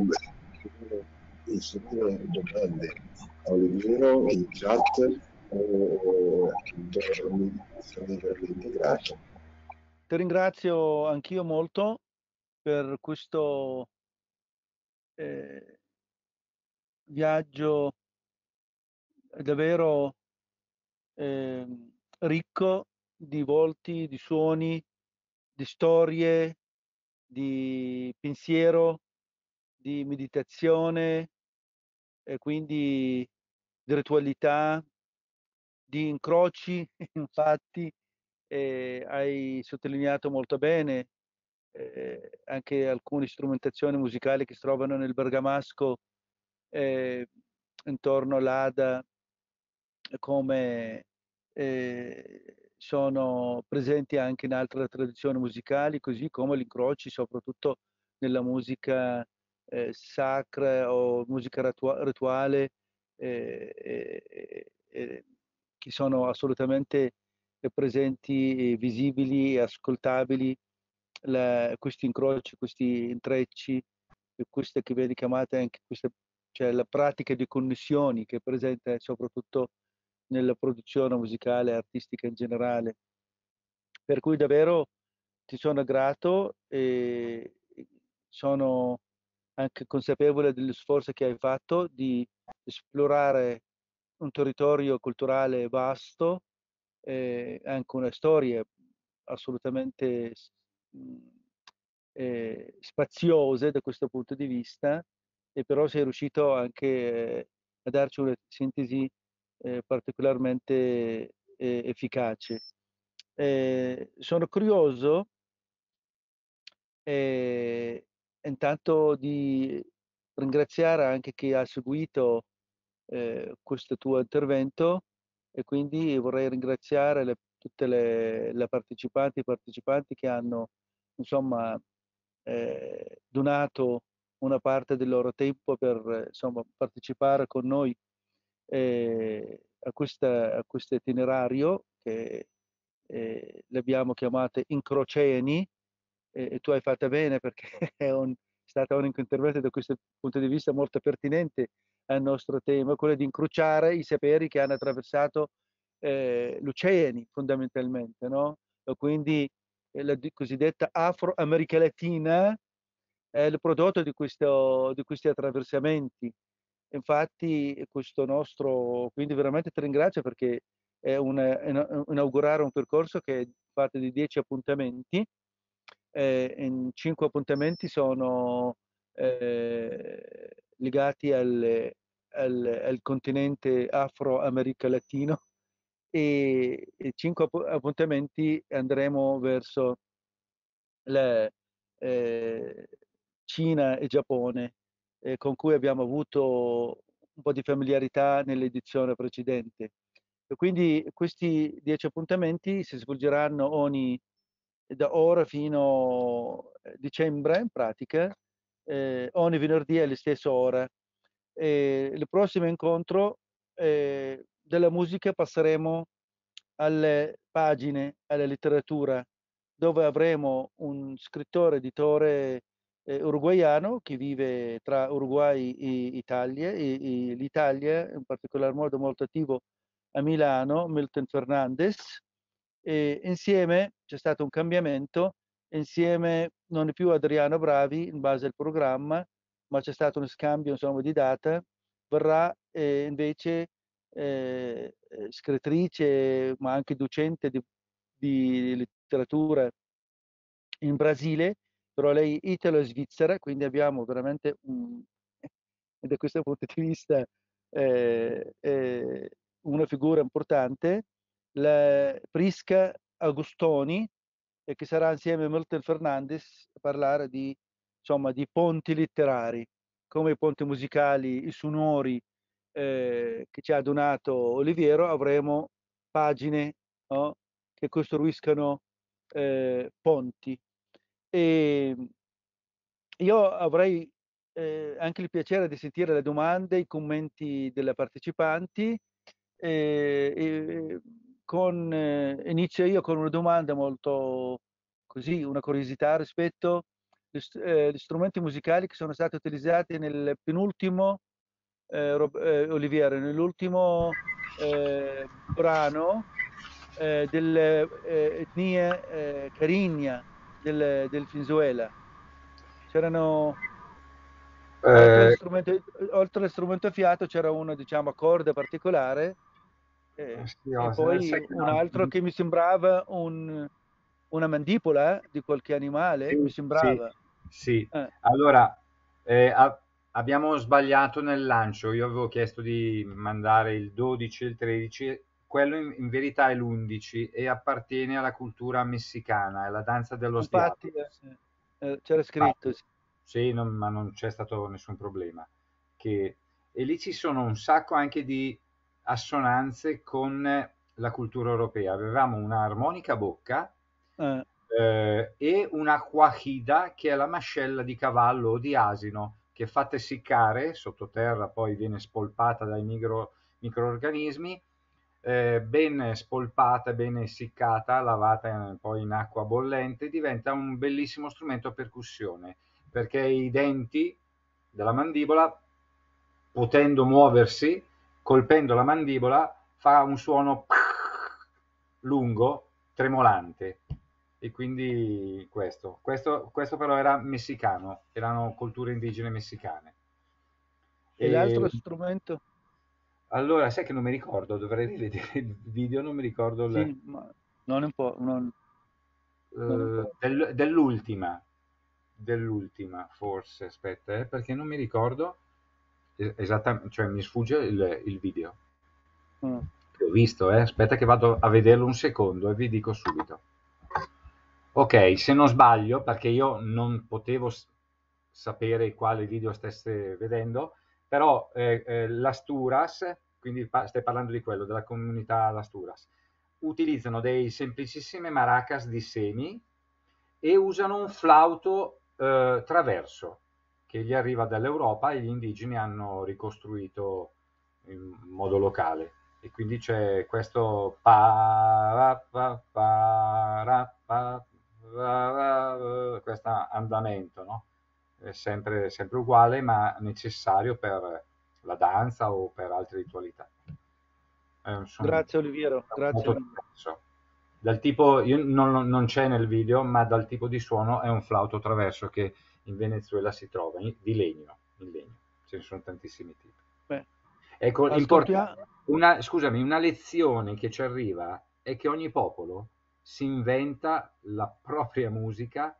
vuole domande a Oliviero in chat integrato. Ti ringrazio anch'io molto per questo viaggio davvero ricco di volti, di suoni, di storie, di pensiero, di meditazione e quindi di ritualità, di incroci. Infatti hai sottolineato molto bene anche alcune strumentazioni musicali che si trovano nel bergamasco intorno all'Ada, come sono presenti anche in altre tradizioni musicali, così come gli incroci soprattutto nella musica sacra o musica rituale, che sono assolutamente presenti, visibili e ascoltabili questi incroci, questi intrecci, questa che viene chiamata anche questa, cioè la pratica di connessioni che è presente soprattutto nella produzione musicale e artistica in generale. Per cui davvero ti sono grato e sono anche consapevole dello sforzo che hai fatto di esplorare un territorio culturale vasto, anche una storia assolutamente spaziosa da questo punto di vista, e però sei riuscito anche a darci una sintesi particolarmente efficace. Sono curioso intanto di ringraziare anche chi ha seguito questo tuo intervento, e quindi vorrei ringraziare tutte le partecipanti e partecipanti che hanno insomma donato una parte del loro tempo per insomma partecipare con noi a questo itinerario che l'abbiamo chiamato Incroceni, e tu hai fatto bene perché è stato un intervento da questo punto di vista molto pertinente al nostro tema, quello di incrociare i saperi che hanno attraversato gli oceani fondamentalmente, no? Quindi la cosiddetta Afro-America Latina è il prodotto di questi attraversamenti. Infatti questo nostro, quindi veramente ti ringrazio perché è inaugurare un percorso che è fatto di 10 appuntamenti, in 5 appuntamenti sono legati al continente afro-america latino, e 5 appuntamenti andremo verso la Cina e Giappone, con cui abbiamo avuto un po' di familiarità nell'edizione precedente. E quindi questi 10 appuntamenti si svolgeranno da ora fino a dicembre, in pratica, ogni venerdì alle stesse ore. Il prossimo incontro della musica passeremo alle pagine, alla letteratura, dove avremo un scrittore, editore uruguaiano che vive tra Uruguay e Italia, e l'Italia in particolar modo molto attivo a Milano, Milton Fernandez, e insieme c'è stato un cambiamento, insieme non è più Adriano Bravi in base al programma, ma c'è stato uno scambio insomma di data, verrà invece scrittrice ma anche docente di letteratura in Brasile, però lei italo-svizzera, quindi abbiamo veramente, da questo punto di vista, una figura importante, la Prisca Agostoni, che sarà insieme a Milton Fernandez a parlare di ponti letterari, come i ponti musicali, i sonori che ci ha donato Oliviero. Avremo pagine, no, che costruiscano ponti. E Io avrei anche il piacere di sentire le domande, i commenti delle partecipanti. Inizio io con una domanda molto così, una curiosità rispetto agli strumenti musicali che sono stati utilizzati nel penultimo, Oliviero, nell'ultimo brano delle etnie carigna del Venezuela. C'erano oltre allo strumento fiato, c'era una, diciamo, a corda particolare, e poi un altro che mi sembrava una mandibola di qualche animale, sì, mi sembrava. Sì. Allora abbiamo sbagliato nel lancio. Io avevo chiesto di mandare il 12 e il 13, quello in verità è l'11 e appartiene alla cultura messicana, è la danza dello Stato. Infatti c'era scritto. Sì, ma non c'è stato nessun problema. E lì ci sono un sacco anche di assonanze con la cultura europea. Avevamo una armonica bocca e una quajida, che è la mascella di cavallo o di asino, che fatta seccare sottoterra, poi viene spolpata dai microorganismi, ben spolpata, ben essiccata, lavata poi in acqua bollente, diventa un bellissimo strumento a percussione, perché i denti della mandibola, potendo muoversi, colpendo la mandibola, fa un suono lungo, tremolante. E quindi questo però era messicano, erano culture indigene messicane. E l'altro strumento? Allora, sai che non mi ricordo, dovrei rivedere il video, non mi ricordo. Sì, ma dell'ultima forse, aspetta, perché non mi ricordo esattamente, cioè mi sfugge il video che ho visto, aspetta che vado a vederlo un secondo e vi dico subito. Ok, se non sbaglio, perché io non potevo sapere quale video stesse vedendo, però Las Turas, quindi stai parlando di quello, della comunità Las Turas, utilizzano dei semplicissime maracas di semi e usano un flauto traverso che gli arriva dall'Europa e gli indigeni hanno ricostruito in modo locale, e quindi c'è questo questo andamento, no? È sempre uguale, ma necessario per la danza o per altre ritualità. Grazie Oliviero, grazie. Dal tipo, io non c'è nel video, ma dal tipo di suono è un flauto traverso che in Venezuela si trova, di legno, ce ne sono tantissimi tipi. Beh, ecco, una lezione che ci arriva è che ogni popolo si inventa la propria musica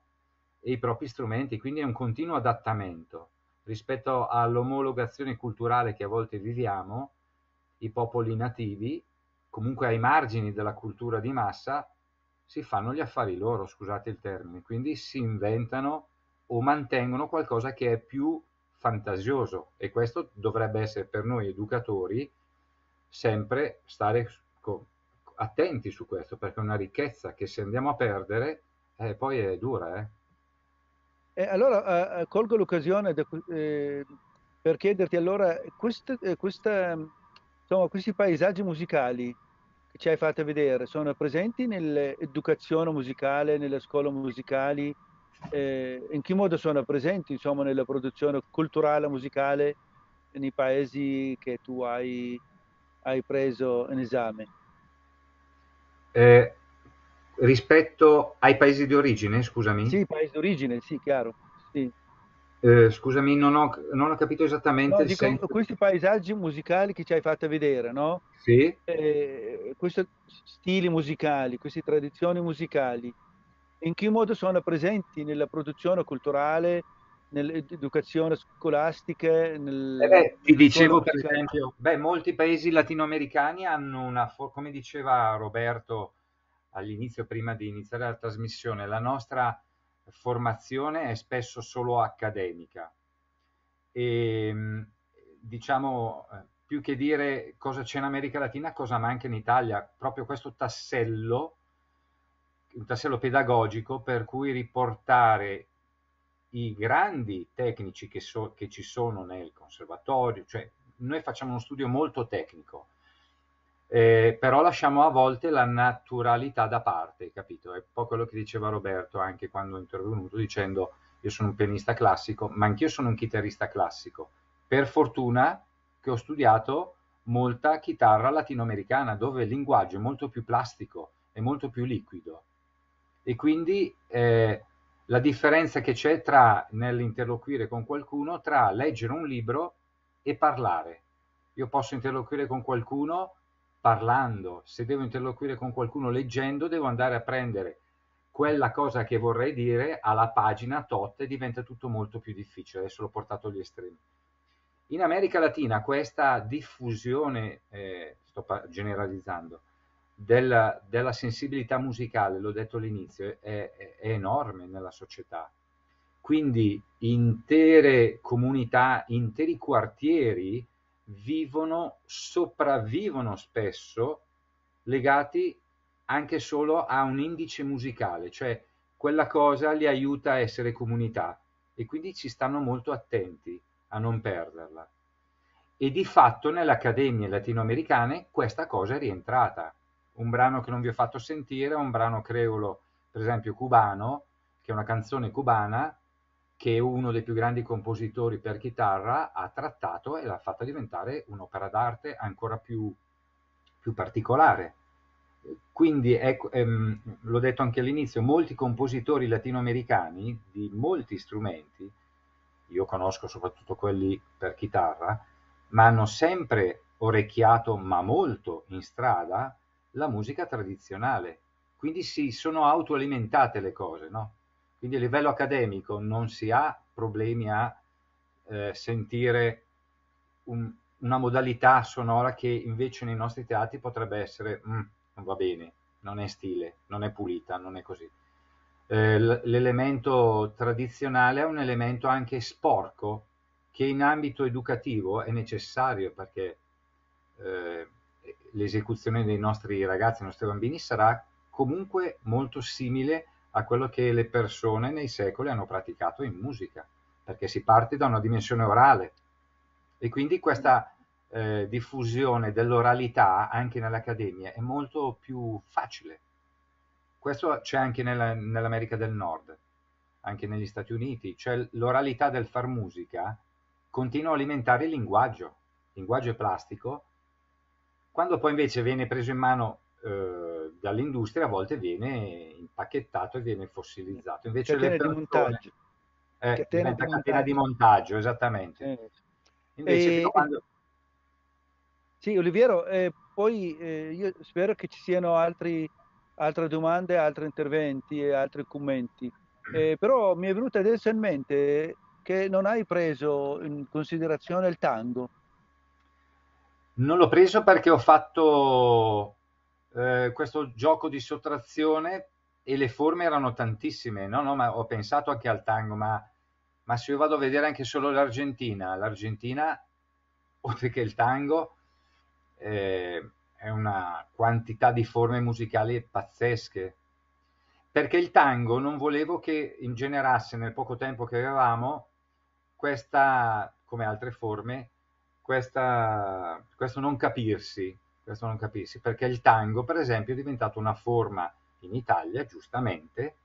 e i propri strumenti, quindi è un continuo adattamento. Rispetto all'omologazione culturale che a volte viviamo, i popoli nativi, comunque ai margini della cultura di massa, si fanno gli affari loro, scusate il termine, quindi si inventano o mantengono qualcosa che è più fantasioso, e questo dovrebbe essere per noi educatori sempre stare attenti su questo, perché è una ricchezza che se andiamo a perdere poi è dura. E allora colgo l'occasione per chiederti, allora, questi paesaggi musicali che ci hai fatto vedere sono presenti nell'educazione musicale, nelle scuole musicali? In che modo sono presenti, insomma, nella produzione culturale musicale nei paesi che tu hai preso in esame? Rispetto ai paesi di origine, scusami? Sì, paesi di origine, sì, chiaro. Sì. Scusami, non ho capito esattamente, no, il senso. Questi paesaggi musicali che ci hai fatto vedere, no? Sì. Questi stili musicali, queste tradizioni musicali, in che modo sono presenti nella produzione culturale, nell'educazione scolastica? Ti dicevo, per esempio, molti paesi latinoamericani hanno come diceva Roberto all'inizio, prima di iniziare la trasmissione, la nostra formazione è spesso solo accademica e, diciamo, più che dire cosa c'è in America Latina, cosa manca in Italia, proprio questo tassello, un tassello pedagogico per cui riportare i grandi tecnici che ci sono nel conservatorio, cioè noi facciamo uno studio molto tecnico, però lasciamo a volte la naturalità da parte, capito? È un po' quello che diceva Roberto anche quando è intervenuto, dicendo io sono un pianista classico, ma anch'io sono un chitarrista classico, per fortuna che ho studiato molta chitarra latinoamericana, dove il linguaggio è molto più plastico, è molto più liquido, e quindi la differenza che c'è tra nell'interloquire con qualcuno, tra leggere un libro e parlare. Io posso interloquire con qualcuno parlando, se devo interloquire con qualcuno leggendo, devo andare a prendere quella cosa che vorrei dire alla pagina tot, e diventa tutto molto più difficile, adesso l'ho portato agli estremi. In America Latina questa diffusione, sto generalizzando, della sensibilità musicale, l'ho detto all'inizio, è enorme nella società. Quindi intere comunità, interi quartieri vivono, sopravvivono spesso legati anche solo a un indice musicale, cioè quella cosa li aiuta a essere comunità e quindi ci stanno molto attenti a non perderla. E di fatto nelle accademie latinoamericane questa cosa è rientrata. Un brano che non vi ho fatto sentire è un brano creolo, per esempio cubano, che è una canzone cubana che uno dei più grandi compositori per chitarra ha trattato e l'ha fatta diventare un'opera d'arte ancora più particolare. Quindi ecco, l'ho detto anche all'inizio, molti compositori latinoamericani di molti strumenti, io conosco soprattutto quelli per chitarra, ma hanno sempre orecchiato, ma molto in strada, la musica tradizionale, quindi si sono autoalimentate le cose, no? Quindi a livello accademico non si ha problemi a sentire una modalità sonora che invece nei nostri teatri potrebbe essere non va bene, non è stile, non è pulita, non è così. L'elemento tradizionale è un elemento anche sporco che in ambito educativo è necessario, perché l'esecuzione dei nostri ragazzi, dei nostri bambini sarà comunque molto simile a quello che le persone nei secoli hanno praticato in musica, perché si parte da una dimensione orale e quindi questa diffusione dell'oralità anche nell'accademia è molto più facile. Questo c'è anche nell'America del Nord, anche negli Stati Uniti, cioè l'oralità del far musica continua a alimentare il linguaggio è plastico. Quando poi invece viene preso in mano dall'industria, a volte viene impacchettato e viene fossilizzato. Invece catena di montaggio. Catena di montaggio, esattamente. Invece quando... Sì, Oliviero, poi io spero che ci siano altre domande, altri interventi e altri commenti. Però mi è venuta adesso in mente che non hai preso in considerazione il tango. Non l'ho preso perché ho fatto questo gioco di sottrazione e le forme erano tantissime. No, ma ho pensato anche al tango, ma se io vado a vedere anche solo l'Argentina, oltre che il tango, è una quantità di forme musicali pazzesche. Perché il tango non volevo che ingenerasse nel poco tempo che avevamo questa, come altre forme, questo non capirsi, perché il tango per esempio è diventato una forma in Italia, giustamente,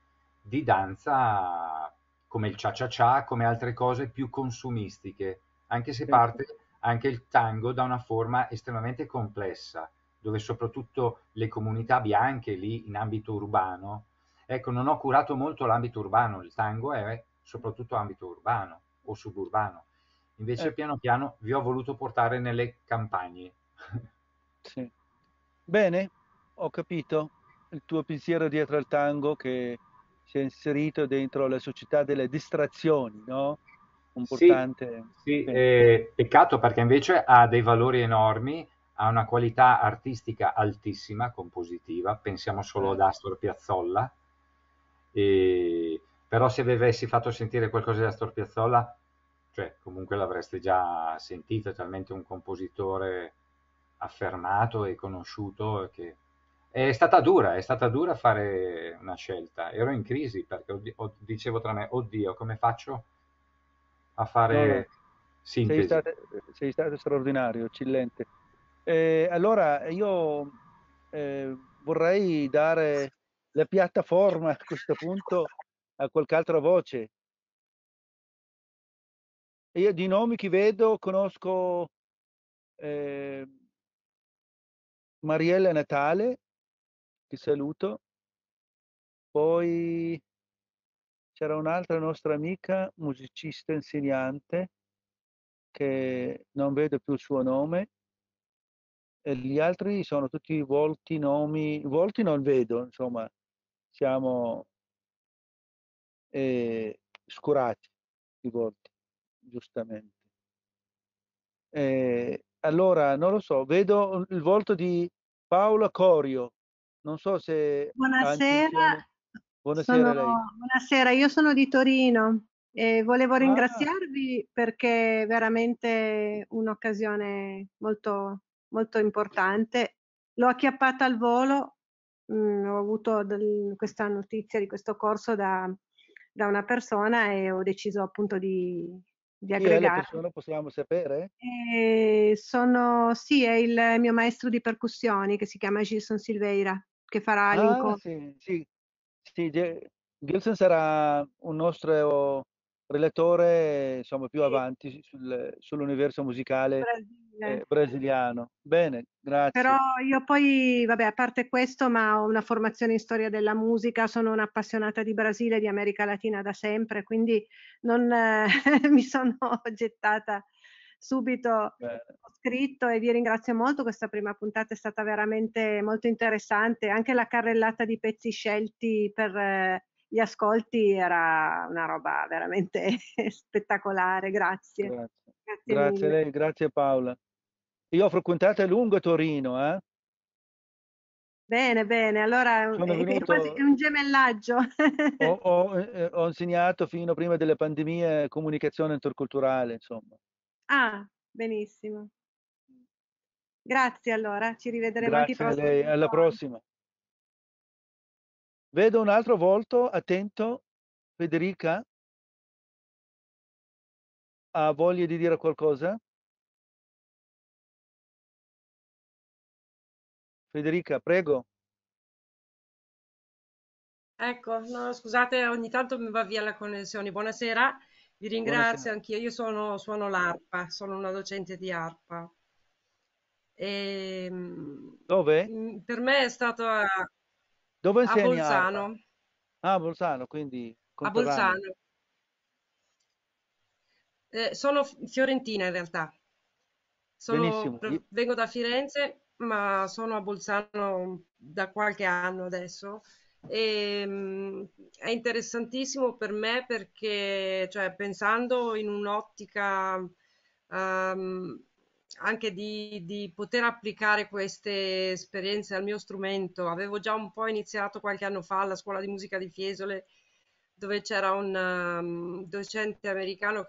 di danza come il cha-cha-cha, come altre cose più consumistiche, anche se parte anche il tango da una forma estremamente complessa, dove soprattutto le comunità bianche lì in ambito urbano, ecco, non ho curato molto l'ambito urbano, il tango è soprattutto ambito urbano o suburbano. Invece piano piano vi ho voluto portare nelle campagne. Sì. Bene, ho capito il tuo pensiero dietro al tango, che si è inserito dentro la società delle distrazioni, no? Importante. Sì, peccato, perché invece ha dei valori enormi, ha una qualità artistica altissima, compositiva, pensiamo solo ad Astor Piazzolla, però se vi avessi fatto sentire qualcosa di Astor Piazzolla, cioè comunque l'avreste già sentito, è talmente un compositore affermato e conosciuto che È stata dura fare una scelta, ero in crisi perché dicevo tra me, oddio, come faccio a fare sintesi? Sei stato straordinario, eccellente. Allora io vorrei dare la piattaforma a questo punto a qualche altra voce. Io di nomi che vedo conosco Mariella Natale, ti saluto, poi c'era un'altra nostra amica musicista insegnante che non vedo più il suo nome, e gli altri sono tutti volti, nomi, volti non vedo, insomma siamo oscurati di volti, giustamente. Allora non lo so, vedo il volto di Paola Corio, non so se... Buonasera. Buonasera, buonasera, io sono di Torino e volevo ringraziarvi perché è veramente un'occasione molto, molto importante. L'ho acchiappata al volo, ho avuto questa notizia di questo corso da una persona e ho deciso appunto di aggregare. Chi è la persona, possiamo sapere? Sì, è il mio maestro di percussioni che si chiama Gilson Silveira, che farà l'incontro. Sì, Gilson sarà un nostro relatore, insomma, più avanti sull'universo musicale brasiliano. Bene, grazie. Però io poi, vabbè, a parte questo, ma ho una formazione in storia della musica, sono un'appassionata di Brasile e di America Latina da sempre, quindi non mi sono gettata subito. Bene. Ho scritto e vi ringrazio molto, questa prima puntata è stata veramente molto interessante, anche la carrellata di pezzi scelti per gli ascolti era una roba veramente spettacolare, grazie. Grazie a lei, grazie Paola. Io ho frequentato a lungo Torino. Bene, bene, allora è un gemellaggio. Ho insegnato fino a prima delle pandemie comunicazione interculturale, insomma. Ah, benissimo. Grazie allora, ci rivedremo. Grazie a lei, alla prossima. Vedo un altro volto, attento, Federica. Ha voglia di dire qualcosa? Federica, prego. Ecco, no, scusate, ogni tanto mi va via la connessione. Buonasera, vi ringrazio anch'io. Io suono l'arpa, sono una docente di arpa. E, dove? Per me è stato... Dove insegna? A Bolzano. Ah, a Bolzano, quindi... A Bolzano. Sono fiorentina in realtà. Benissimo. Vengo da Firenze, ma sono a Bolzano da qualche anno adesso. E, è interessantissimo per me perché, cioè, pensando in un'ottica anche di poter applicare queste esperienze al mio strumento. Avevo già un po' iniziato qualche anno fa alla scuola di musica di Fiesole, dove c'era un docente americano,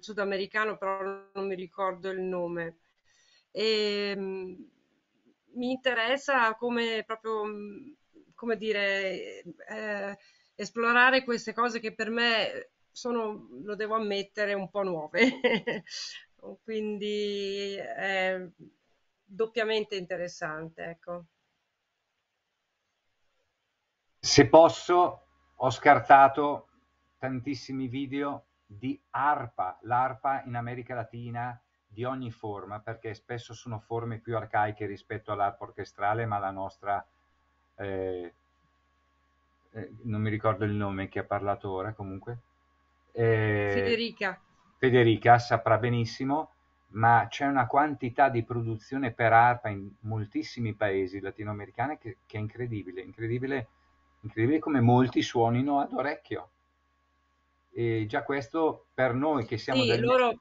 sudamericano, però non mi ricordo il nome. E, mi interessa come proprio, come dire, esplorare queste cose che per me sono, lo devo ammettere, un po' nuove. Quindi è doppiamente interessante, ecco. Se posso, ho scartato tantissimi video di arpa, l'arpa in America Latina di ogni forma, perché spesso sono forme più arcaiche rispetto all'arpa orchestrale, ma la nostra, non mi ricordo il nome che ha parlato ora comunque. Federica saprà benissimo, ma c'è una quantità di produzione per arpa in moltissimi paesi latinoamericani che è incredibile come molti suonino ad orecchio. E già questo per noi che siamo... Sì, loro...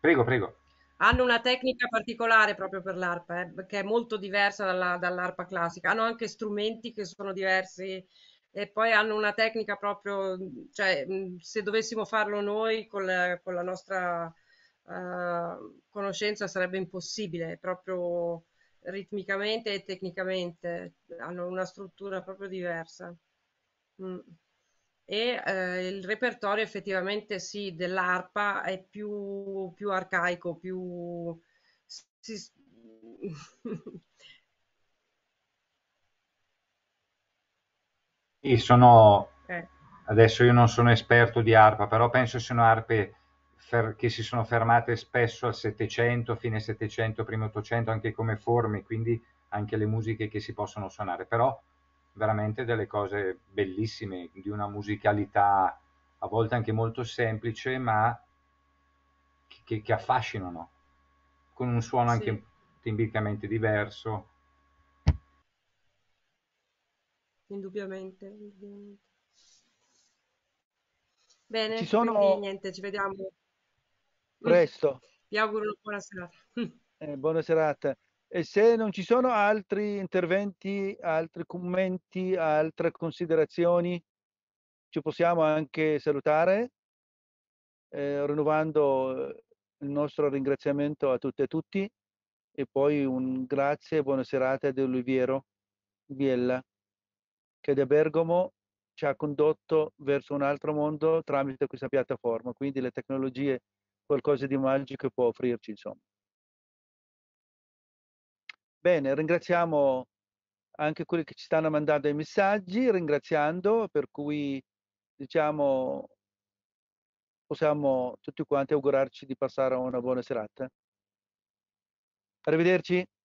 Prego. Hanno una tecnica particolare proprio per l'arpa, che è molto diversa dall'arpa classica. Hanno anche strumenti che sono diversi, e poi hanno una tecnica proprio, cioè se dovessimo farlo noi con la nostra conoscenza sarebbe impossibile, proprio ritmicamente e tecnicamente, hanno una struttura proprio diversa. E il repertorio effettivamente sì, dell'arpa è più arcaico, più... Sì, sono... Adesso io non sono esperto di arpa, però penso siano arpe che si sono fermate spesso al Settecento, fine Settecento, primo Ottocento, anche come forme, quindi anche le musiche che si possono suonare, però veramente delle cose bellissime, di una musicalità a volte anche molto semplice, ma che affascinano, con un suono anche timbicamente diverso. Indubbiamente, indubbiamente. Bene, niente, ci vediamo presto. Vi auguro una buona serata. Buona serata. E se non ci sono altri interventi, altri commenti, altre considerazioni, ci possiamo anche salutare, rinnovando il nostro ringraziamento a tutte e tutti, e poi un grazie e buona serata ad Oliviero Biella, che da Bergamo ci ha condotto verso un altro mondo tramite questa piattaforma, quindi le tecnologie, qualcosa di magico può offrirci, insomma. Bene, ringraziamo anche quelli che ci stanno mandando i messaggi, ringraziando, per cui diciamo possiamo tutti quanti augurarci di passare una buona serata. Arrivederci.